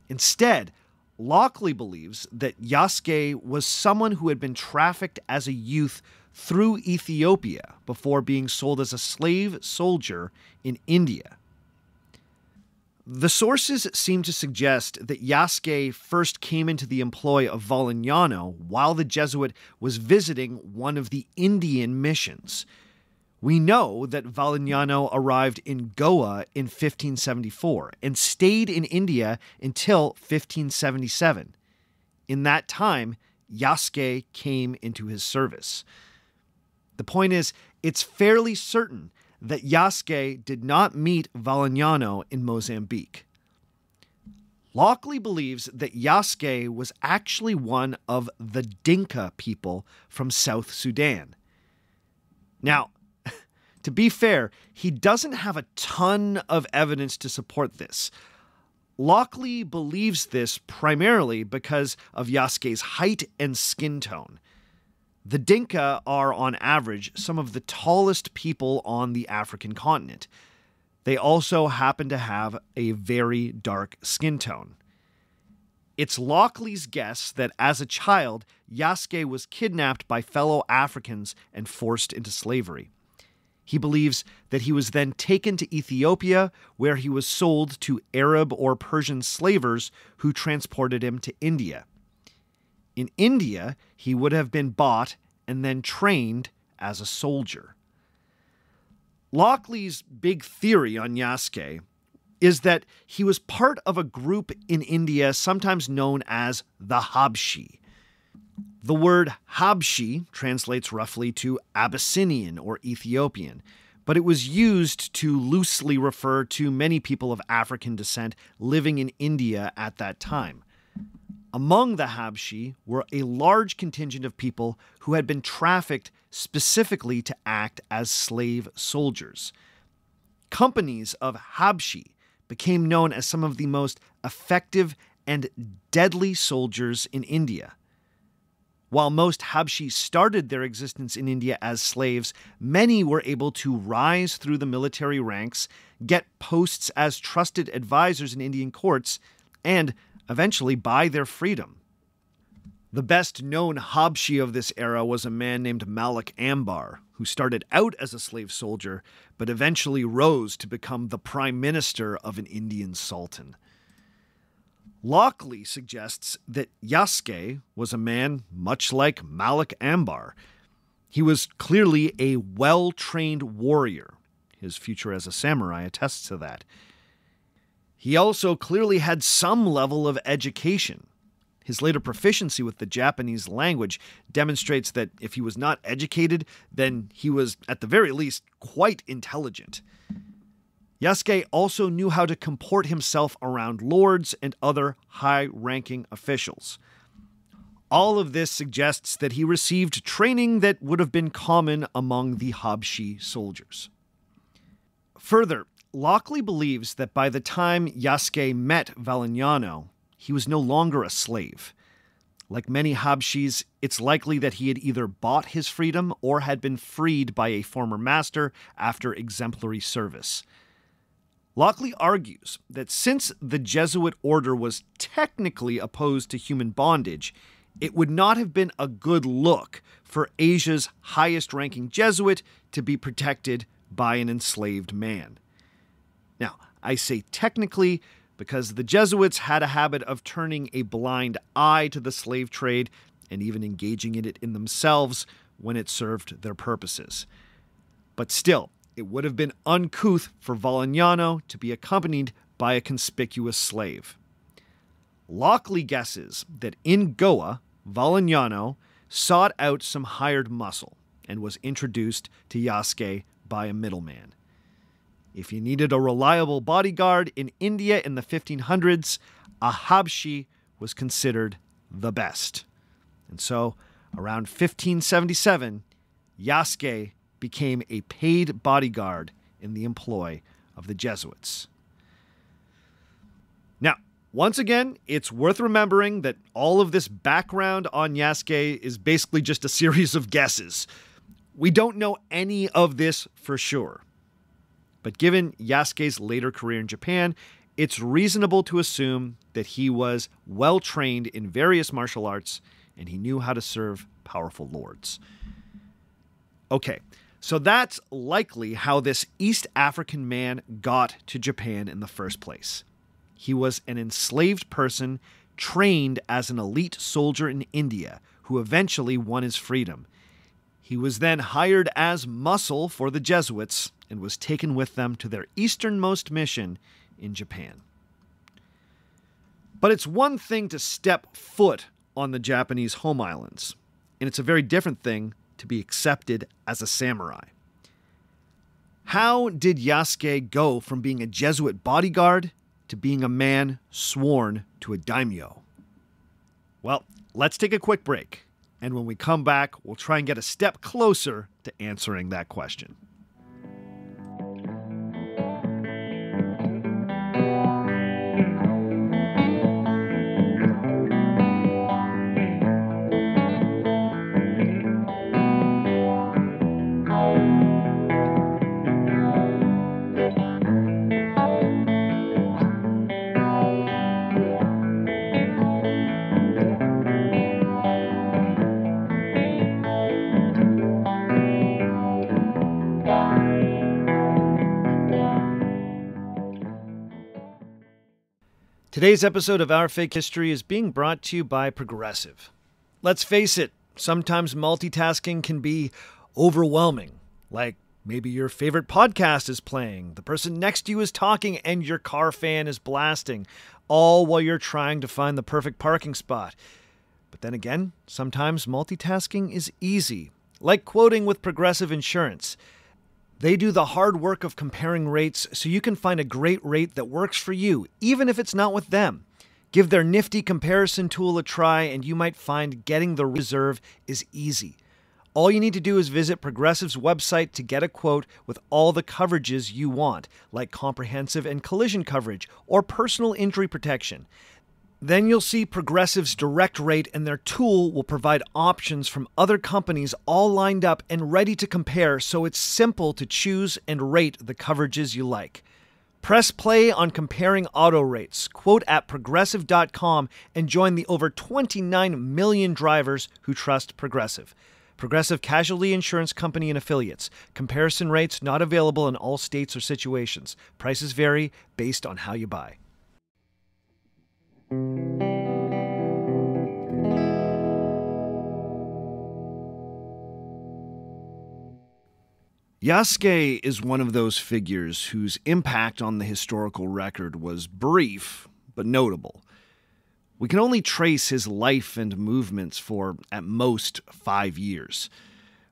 Instead, Lockley believes that Yasuke was someone who had been trafficked as a youth through Ethiopia before being sold as a slave soldier in India. The sources seem to suggest that Yasuke first came into the employ of Valignano while the Jesuit was visiting one of the Indian missions. We know that Valignano arrived in Goa in 1574 and stayed in India until 1577. In that time, Yasuke came into his service. The point is, it's fairly certain that Yasuke did not meet Valignano in Mozambique. Lockley believes that Yasuke was actually one of the Dinka people from South Sudan. Now, to be fair, he doesn't have a ton of evidence to support this. Lockley believes this primarily because of Yasuke's height and skin tone. The Dinka are, on average, some of the tallest people on the African continent. They also happen to have a very dark skin tone. It's Lockley's guess that as a child, Yasuke was kidnapped by fellow Africans and forced into slavery. He believes that he was then taken to Ethiopia, where he was sold to Arab or Persian slavers who transported him to India. In India, he would have been bought and then trained as a soldier. Lockley's big theory on Yasuke is that he was part of a group in India sometimes known as the Habshi. The word Habshi translates roughly to Abyssinian or Ethiopian, but it was used to loosely refer to many people of African descent living in India at that time. Among the Habshi were a large contingent of people who had been trafficked specifically to act as slave soldiers. Companies of Habshi became known as some of the most effective and deadly soldiers in India. While most Habshi started their existence in India as slaves, many were able to rise through the military ranks, get posts as trusted advisors in Indian courts, and eventually buy their freedom. The best-known Habshi of this era was a man named Malik Ambar, who started out as a slave soldier, but eventually rose to become the prime minister of an Indian sultan. Lockley suggests that Yasuke was a man much like Malik Ambar. He was clearly a well-trained warrior. His future as a samurai attests to that. He also clearly had some level of education. His later proficiency with the Japanese language demonstrates that if he was not educated, then he was, at the very least, quite intelligent. Yasuke also knew how to comport himself around lords and other high-ranking officials. All of this suggests that he received training that would have been common among the Habshi soldiers. Further, Lockley believes that by the time Yasuke met Valignano, he was no longer a slave. Like many Habshis, it's likely that he had either bought his freedom or had been freed by a former master after exemplary service. Lockley argues that since the Jesuit order was technically opposed to human bondage, it would not have been a good look for Asia's highest-ranking Jesuit to be protected by an enslaved man. Now, I say technically because the Jesuits had a habit of turning a blind eye to the slave trade and even engaging in it in themselves when it served their purposes. But still, it would have been uncouth for Valignano to be accompanied by a conspicuous slave. Lockley guesses that in Goa, Valignano sought out some hired muscle and was introduced to Yasuke by a middleman. If you needed a reliable bodyguard in India in the 1500s, a Habshi was considered the best. And so, around 1577, Yasuke became a paid bodyguard in the employ of the Jesuits. Now, once again, it's worth remembering that all of this background on Yasuke is basically just a series of guesses. We don't know any of this for sure. But given Yasuke's later career in Japan, it's reasonable to assume that he was well-trained in various martial arts and he knew how to serve powerful lords. Okay. So that's likely how this East African man got to Japan in the first place. He was an enslaved person trained as an elite soldier in India who eventually won his freedom. He was then hired as muscle for the Jesuits and was taken with them to their easternmost mission in Japan. But it's one thing to step foot on the Japanese home islands, and it's a very different thing to be accepted as a samurai. How did Yasuke go from being a Jesuit bodyguard to being a man sworn to a daimyo? Well, let's take a quick break, and when we come back, we'll try and get a step closer to answering that question. Today's episode of Our Fake History is being brought to you by Progressive. Let's face it, sometimes multitasking can be overwhelming, like Maybe your favorite podcast is playing, the person next to you is talking, and your car fan is blasting, all while you're trying to find the perfect parking spot. But then again, sometimes multitasking is easy, like quoting with Progressive Insurance. They do the hard work of comparing rates so you can find a great rate that works for you, even if it's not with them. Give their nifty comparison tool a try, and you might find getting the reserve is easy. All you need to do is visit Progressive's website to get a quote with all the coverages you want, like comprehensive and collision coverage or personal injury protection. Then you'll see Progressive's direct rate, and their tool will provide options from other companies all lined up and ready to compare, so it's simple to choose and rate the coverages you like. Press play on comparing auto rates, quote at progressive.com, and join the over 29 million drivers who trust Progressive. Progressive Casualty Insurance Company and Affiliates. Comparison rates not available in all states or situations. Prices vary based on how you buy. Yasuke is one of those figures whose impact on the historical record was brief but notable. We can only trace his life and movements for, at most, 5 years.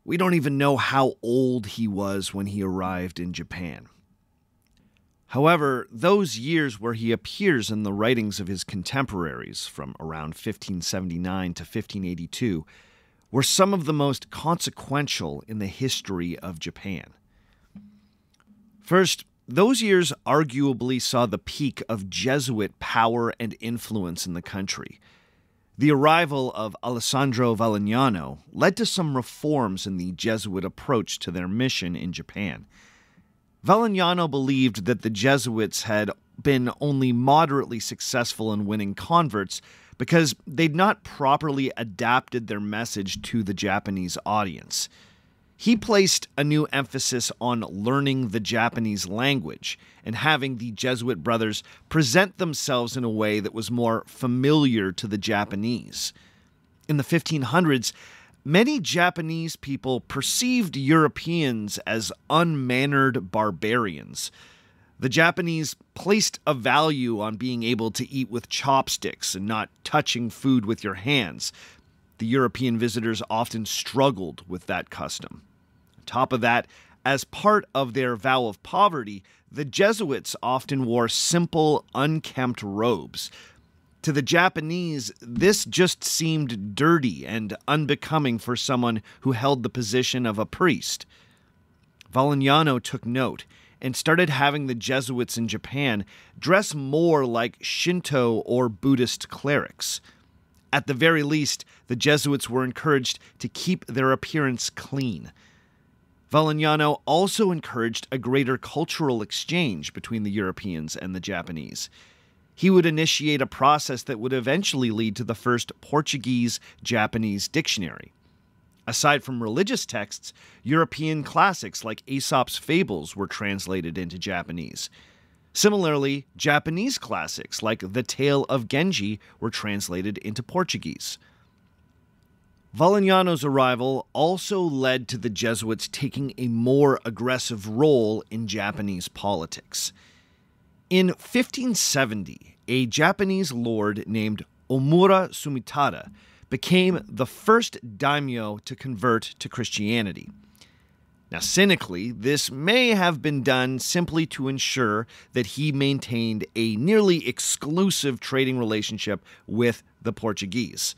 We don't even know how old he was when he arrived in Japan. However, those years where he appears in the writings of his contemporaries, from around 1579 to 1582, were some of the most consequential in the history of Japan. First, those years arguably saw the peak of Jesuit power and influence in the country. The arrival of Alessandro Valignano led to some reforms in the Jesuit approach to their mission in Japan. Valignano believed that the Jesuits had been only moderately successful in winning converts because they'd not properly adapted their message to the Japanese audience. He placed a new emphasis on learning the Japanese language and having the Jesuit brothers present themselves in a way that was more familiar to the Japanese. In the 1500s, many Japanese people perceived Europeans as unmannered barbarians. The Japanese placed a value on being able to eat with chopsticks and not touching food with your hands. The European visitors often struggled with that custom. On top of that, as part of their vow of poverty, the Jesuits often wore simple, unkempt robes. To the Japanese, this just seemed dirty and unbecoming for someone who held the position of a priest. Valignano took note and started having the Jesuits in Japan dress more like Shinto or Buddhist clerics. At the very least, the Jesuits were encouraged to keep their appearance clean. Valignano also encouraged a greater cultural exchange between the Europeans and the Japanese. He would initiate a process that would eventually lead to the first Portuguese-Japanese dictionary. Aside from religious texts, European classics like Aesop's fables were translated into Japanese. Similarly, Japanese classics like The Tale of Genji were translated into Portuguese. Valignano's arrival also led to the Jesuits taking a more aggressive role in Japanese politics. In 1570, a Japanese lord named Omura Sumitada became the first daimyo to convert to Christianity. Now, cynically, this may have been done simply to ensure that he maintained a nearly exclusive trading relationship with the Portuguese.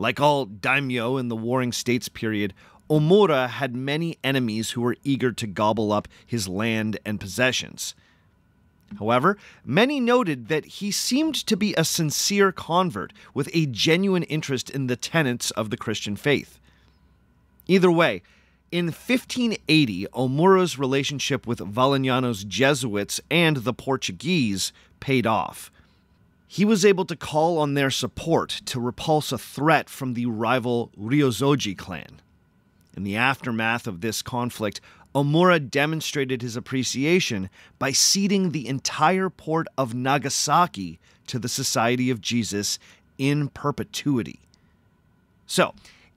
Like all daimyo in the Warring States period, Omura had many enemies who were eager to gobble up his land and possessions. However, many noted that he seemed to be a sincere convert with a genuine interest in the tenets of the Christian faith. Either way, in 1580, Omura's relationship with Valignano's Jesuits and the Portuguese paid off. He was able to call on their support to repulse a threat from the rival Ryozoji clan. In the aftermath of this conflict, Omura demonstrated his appreciation by ceding the entire port of Nagasaki to the Society of Jesus in perpetuity. So,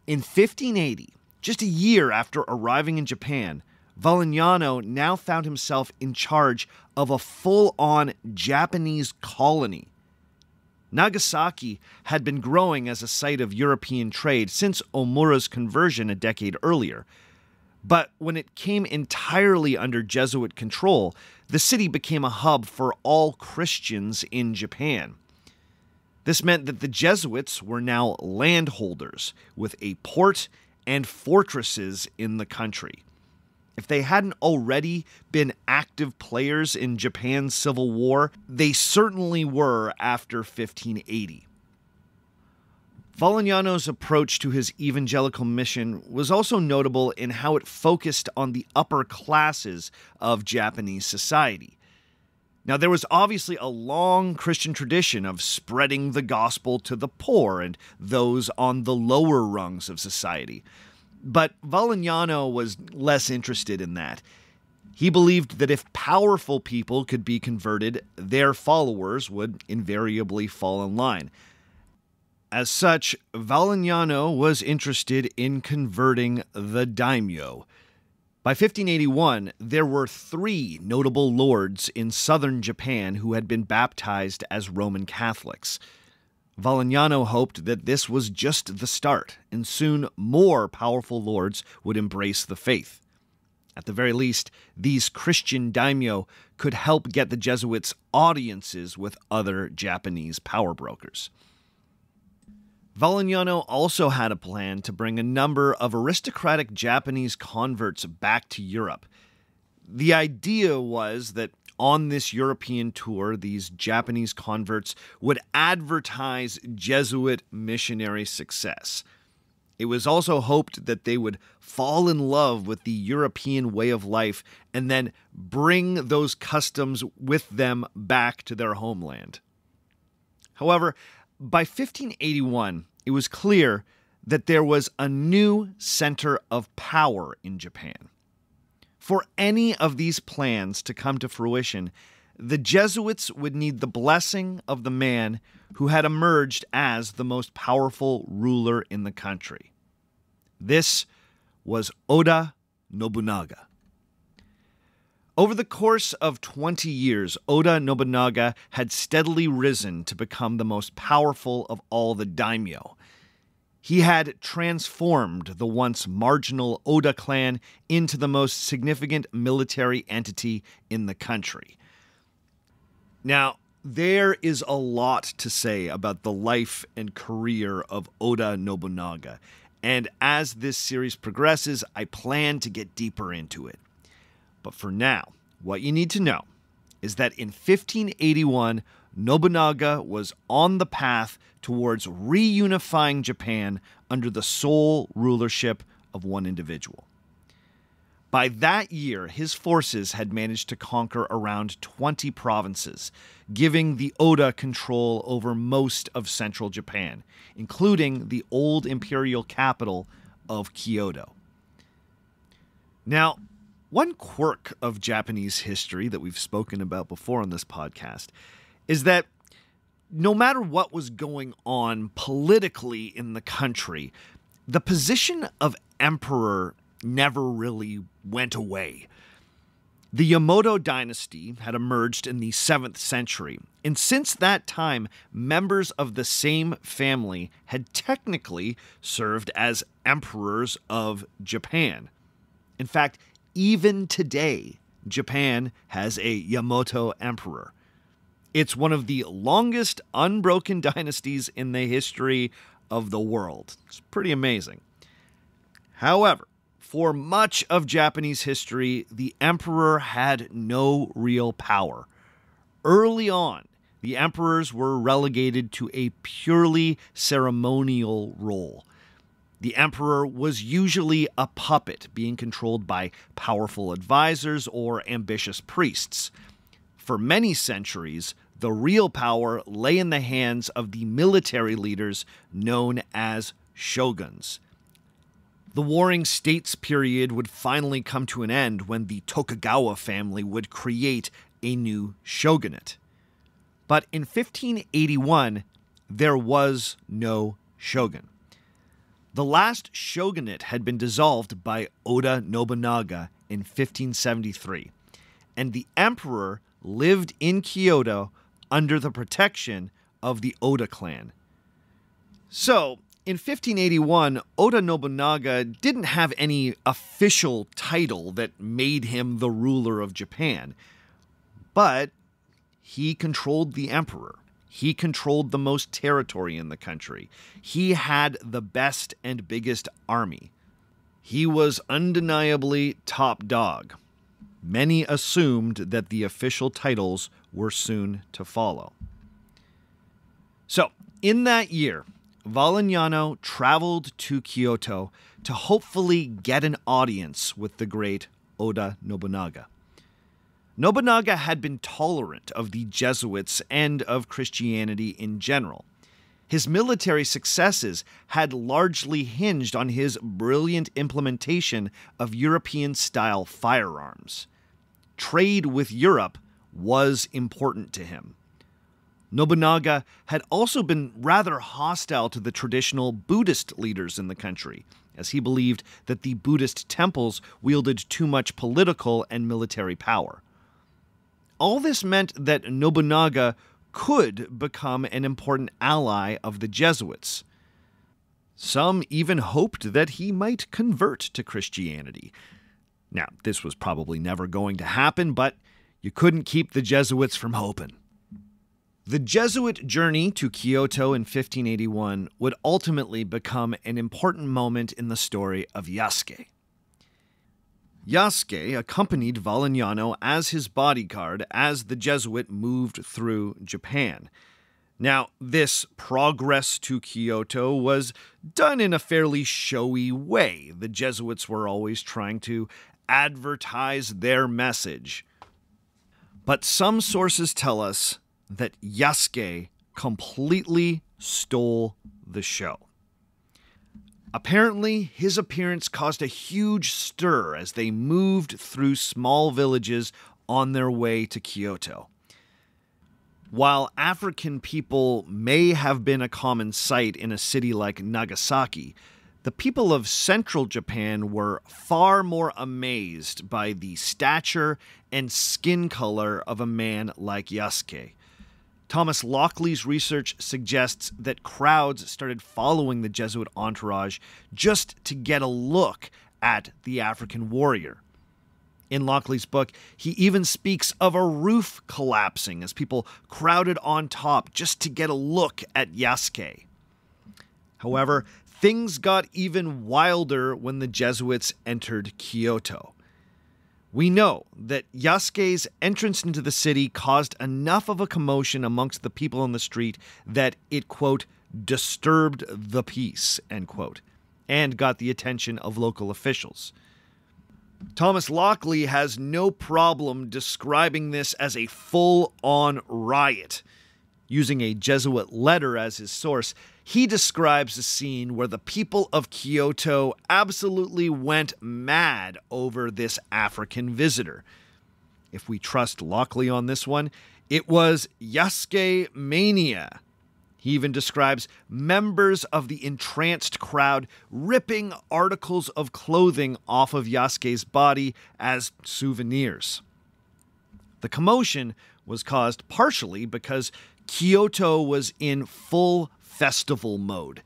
in 1580, just a year after arriving in Japan, Valignano now found himself in charge of a full-on Japanese colony. Nagasaki had been growing as a site of European trade since Omura's conversion a decade earlier, but when it came entirely under Jesuit control, the city became a hub for all Christians in Japan. This meant that the Jesuits were now landholders with a port and fortresses in the country. If they hadn't already been active players in Japan's Civil War, they certainly were after 1580. Valignano's approach to his evangelical mission was also notable in how it focused on the upper classes of Japanese society. Now, there was obviously a long Christian tradition of spreading the gospel to the poor and those on the lower rungs of society. But Valignano was less interested in that. He believed that if powerful people could be converted, their followers would invariably fall in line. As such, Valignano was interested in converting the daimyo. By 1581, there were 3 notable lords in southern Japan who had been baptized as Roman Catholics. Valignano hoped that this was just the start, and soon more powerful lords would embrace the faith. At the very least, these Christian daimyo could help get the Jesuits audiences with other Japanese power brokers. Valignano also had a plan to bring a number of aristocratic Japanese converts back to Europe. The idea was that on this European tour, these Japanese converts would advertise Jesuit missionary success. It was also hoped that they would fall in love with the European way of life and then bring those customs with them back to their homeland. However, by 1581, it was clear that there was a new center of power in Japan. For any of these plans to come to fruition, the Jesuits would need the blessing of the man who had emerged as the most powerful ruler in the country. This was Oda Nobunaga. Over the course of 20 years, Oda Nobunaga had steadily risen to become the most powerful of all the daimyo. He had transformed the once marginal Oda clan into the most significant military entity in the country. Now, there is a lot to say about the life and career of Oda Nobunaga, and as this series progresses, I plan to get deeper into it. But for now, what you need to know is that in 1581, Nobunaga was on the path towards reunifying Japan under the sole rulership of one individual. By that year, his forces had managed to conquer around 20 provinces, giving the Oda control over most of central Japan, including the old imperial capital of Kyoto. Now, one quirk of Japanese history that we've spoken about before on this podcast is that no matter what was going on politically in the country, the position of emperor never really went away. The Yamato dynasty had emerged in the 7th century, and since that time, members of the same family had technically served as emperors of Japan. In fact, even today, Japan has a Yamato emperor. It's one of the longest unbroken dynasties in the history of the world. It's pretty amazing. However, for much of Japanese history, the emperor had no real power. Early on, the emperors were relegated to a purely ceremonial role. The emperor was usually a puppet being controlled by powerful advisors or ambitious priests. For many centuries, the real power lay in the hands of the military leaders known as shoguns. The Warring States period would finally come to an end when the Tokugawa family would create a new shogunate. But in 1581, there was no shogun. The last shogunate had been dissolved by Oda Nobunaga in 1573, and the emperor lived in Kyoto under the protection of the Oda clan. So, in 1581, Oda Nobunaga didn't have any official title that made him the ruler of Japan, but he controlled the emperor. He controlled the most territory in the country. He had the best and biggest army. He was undeniably top dog. Many assumed that the official titles were soon to follow. So, in that year, Valignano traveled to Kyoto to hopefully get an audience with the great Oda Nobunaga. Nobunaga had been tolerant of the Jesuits and of Christianity in general. His military successes had largely hinged on his brilliant implementation of European-style firearms. Trade with Europe was important to him. Nobunaga had also been rather hostile to the traditional Buddhist leaders in the country, as he believed that the Buddhist temples wielded too much political and military power. All this meant that Nobunaga could become an important ally of the Jesuits. Some even hoped that he might convert to Christianity. Now, this was probably never going to happen, but you couldn't keep the Jesuits from hoping. The Jesuit journey to Kyoto in 1581 would ultimately become an important moment in the story of Yasuke. Yasuke accompanied Valignano as his bodyguard as the Jesuit moved through Japan. Now, this progress to Kyoto was done in a fairly showy way. The Jesuits were always trying to advertise their message. But some sources tell us that Yasuke completely stole the show. Apparently, his appearance caused a huge stir as they moved through small villages on their way to Kyoto. While African people may have been a common sight in a city like Nagasaki, the people of central Japan were far more amazed by the stature and skin color of a man like Yasuke. Thomas Lockley's research suggests that crowds started following the Jesuit entourage just to get a look at the African warrior. In Lockley's book, he even speaks of a roof collapsing as people crowded on top just to get a look at Yasuke. However, things got even wilder when the Jesuits entered Kyoto. We know that Yasuke's entrance into the city caused enough of a commotion amongst the people on the street that it, quote, disturbed the peace, end quote, and got the attention of local officials. Thomas Lockley has no problem describing this as a full-on riot. Using a Jesuit letter as his source, he describes a scene where the people of Kyoto absolutely went mad over this African visitor. If we trust Lockley on this one, it was Yasuke mania. He even describes members of the entranced crowd ripping articles of clothing off of Yasuke's body as souvenirs. The commotion was caused partially because Kyoto was in full festival mode.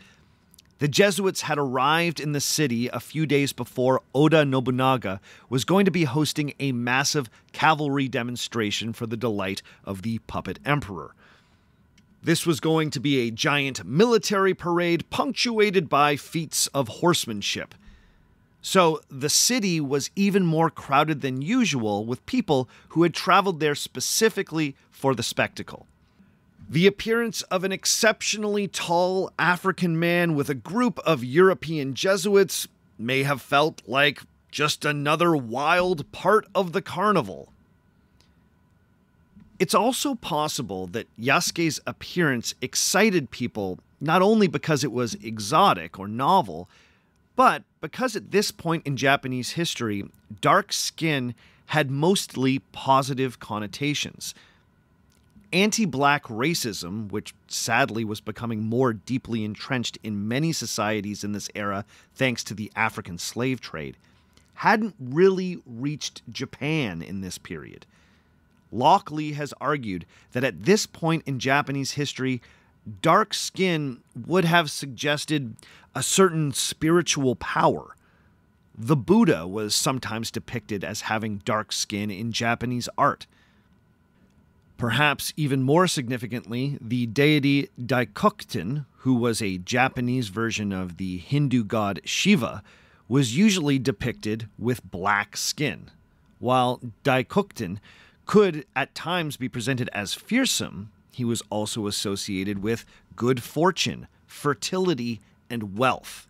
The Jesuits had arrived in the city a few days before Oda Nobunaga was going to be hosting a massive cavalry demonstration for the delight of the puppet emperor. This was going to be a giant military parade punctuated by feats of horsemanship. So the city was even more crowded than usual with people who had traveled there specifically for the spectacle. The appearance of an exceptionally tall African man with a group of European Jesuits may have felt like just another wild part of the carnival. It's also possible that Yasuke's appearance excited people not only because it was exotic or novel, but because at this point in Japanese history, dark skin had mostly positive connotations. Anti-black racism, which sadly was becoming more deeply entrenched in many societies in this era thanks to the African slave trade, hadn't really reached Japan in this period. Lockley has argued that at this point in Japanese history, dark skin would have suggested a certain spiritual power. The Buddha was sometimes depicted as having dark skin in Japanese art. Perhaps even more significantly, the deity Daikokuten, who was a Japanese version of the Hindu god Shiva, was usually depicted with black skin, while Daikokuten could at times be presented as fearsome. He was also associated with good fortune, fertility, and wealth.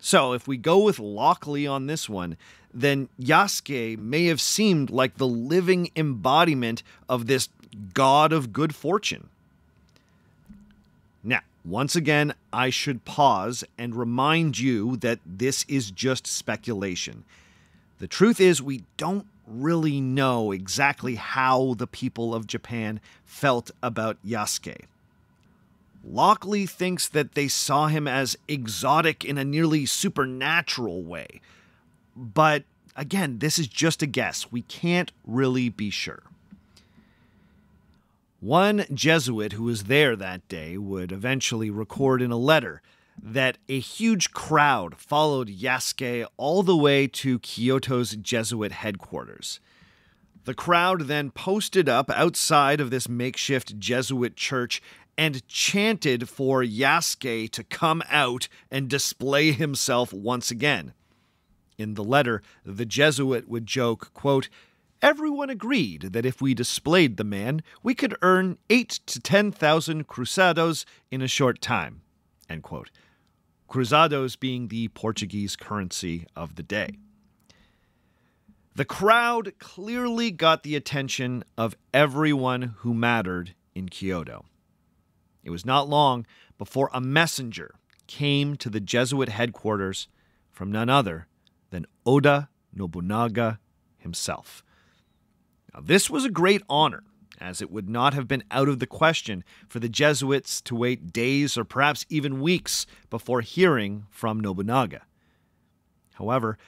So if we go with Lockley on this one, then Yasuke may have seemed like the living embodiment of this god of good fortune. Now, once again, I should pause and remind you that this is just speculation. The truth is, we don't really know exactly how the people of Japan felt about Yasuke. Lockley thinks that they saw him as exotic in a nearly supernatural way. But again, this is just a guess. We can't really be sure. One Jesuit who was there that day would eventually record in a letter that a huge crowd followed Yasuke all the way to Kyoto's Jesuit headquarters. The crowd then posted up outside of this makeshift Jesuit church and chanted for Yasuke to come out and display himself once again. In the letter, the Jesuit would joke, quote, "Everyone agreed that if we displayed the man, we could earn 8,000 to 10,000 cruzados in a short time," end quote. Cruzados being the Portuguese currency of the day. The crowd clearly got the attention of everyone who mattered in Kyoto. It was not long before a messenger came to the Jesuit headquarters from none other than Oda Nobunaga himself. Now, this was a great honor, as it would not have been out of the question for the Jesuits to wait days or perhaps even weeks before hearing from Nobunaga. However,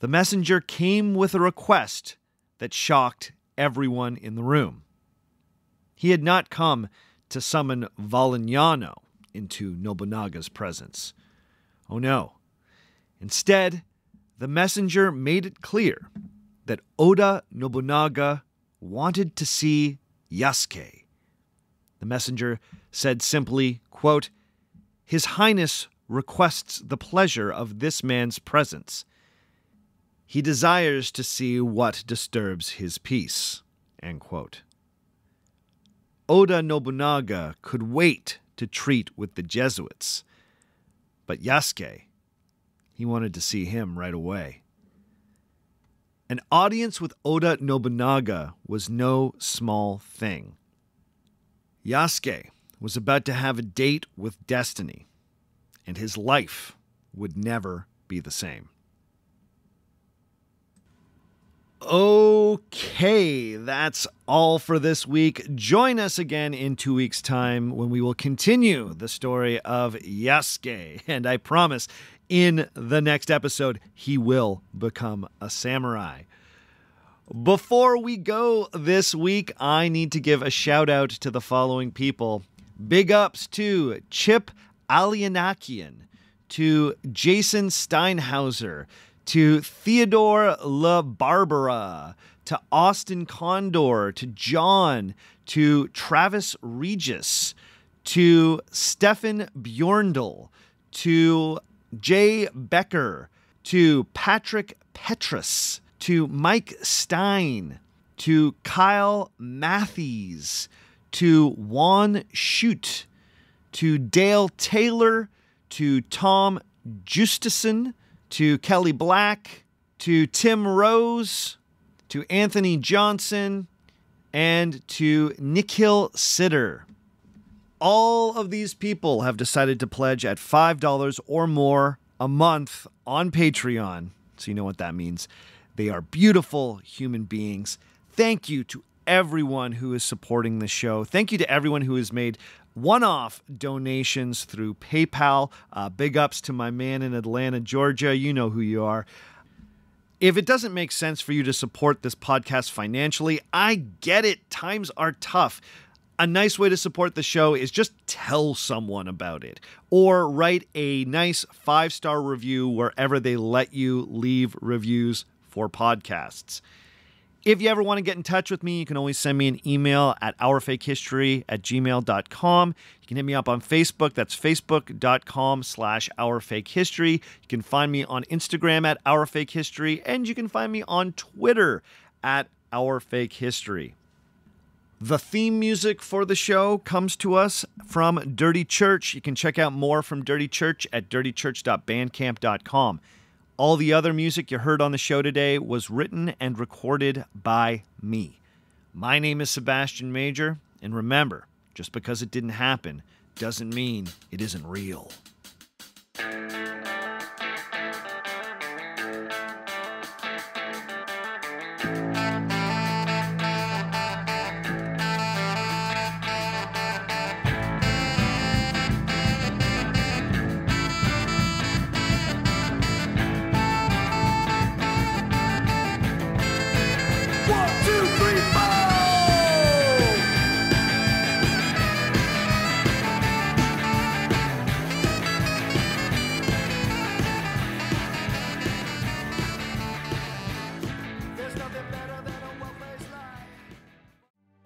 the messenger came with a request that shocked everyone in the room. He had not come to summon Valignano into Nobunaga's presence. Oh no. Instead, the messenger made it clear that Oda Nobunaga wanted to see Yasuke. The messenger said simply, quote, "His Highness requests the pleasure of this man's presence. He desires to see what disturbs his peace," end quote. Oda Nobunaga could wait to treat with the Jesuits, but Yasuke, he wanted to see him right away. An audience with Oda Nobunaga was no small thing. Yasuke was about to have a date with destiny, and his life would never be the same. Okay, that's all for this week. Join us again in 2 weeks' time when we will continue the story of Yasuke. And I promise, in the next episode, he will become a samurai. Before we go this week, I need to give a shout out to the following people. Big ups to Chip Alianakian, to Jason Steinhauser, to Theodore La Barbara, to Austin Condor, to John, to Travis Regis, to Stefan Bjorndal, to Jay Becker, to Patrick Petrus, to Mike Stein, to Kyle Matthews, to Juan Chute, to Dale Taylor, to Tom Justison, to Kelly Black, to Tim Rose, to Anthony Johnson, and to Nikhil Sitter. All of these people have decided to pledge at $5 or more a month on Patreon. So you know what that means. They are beautiful human beings. Thank you to everyone who is supporting the show. Thank you to everyone who has made one-off donations through PayPal. Big ups to my man in Atlanta, Georgia. You know who you are. If it doesn't make sense for you to support this podcast financially, I get it. Times are tough. A nice way to support the show is just tell someone about it or write a nice 5-star review wherever they let you leave reviews for podcasts. If you ever want to get in touch with me, you can always send me an email at ourfakehistory@gmail.com. You can hit me up on Facebook. That's facebook.com/ourfakehistory. You can find me on Instagram at ourfakehistory, and you can find me on Twitter at ourfakehistory. The theme music for the show comes to us from Dirty Church. You can check out more from Dirty Church at dirtychurch.bandcamp.com. All the other music you heard on the show today was written and recorded by me. My name is Sebastian Major, and remember, just because it didn't happen doesn't mean it isn't real.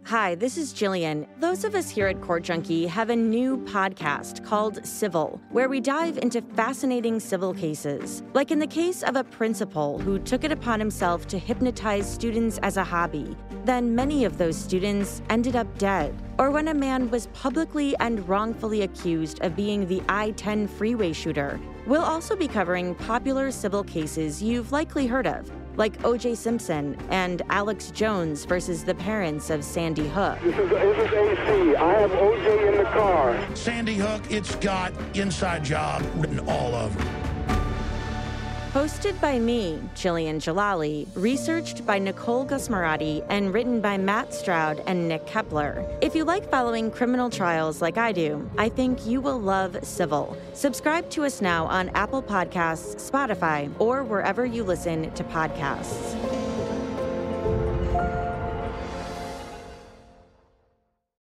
Hi, this is Jillian. Those of us here at Court Junkie have a new podcast called Civil, where we dive into fascinating civil cases, like in the case of a principal who took it upon himself to hypnotize students as a hobby. Then many of those students ended up dead, or when a man was publicly and wrongfully accused of being the I-10 freeway shooter. We'll also be covering popular civil cases you've likely heard of, like O.J. Simpson and Alex Jones versus the parents of Sandy Hook. This is AC. I have O.J. in the car. Sandy Hook, it's got Inside Job written all over. Hosted by me, Jillian Jalali, researched by Nicole Gusmarati, and written by Matt Stroud and Nick Kepler. If you like following criminal trials like I do, I think you will love Civil. Subscribe to us now on Apple Podcasts, Spotify, or wherever you listen to podcasts.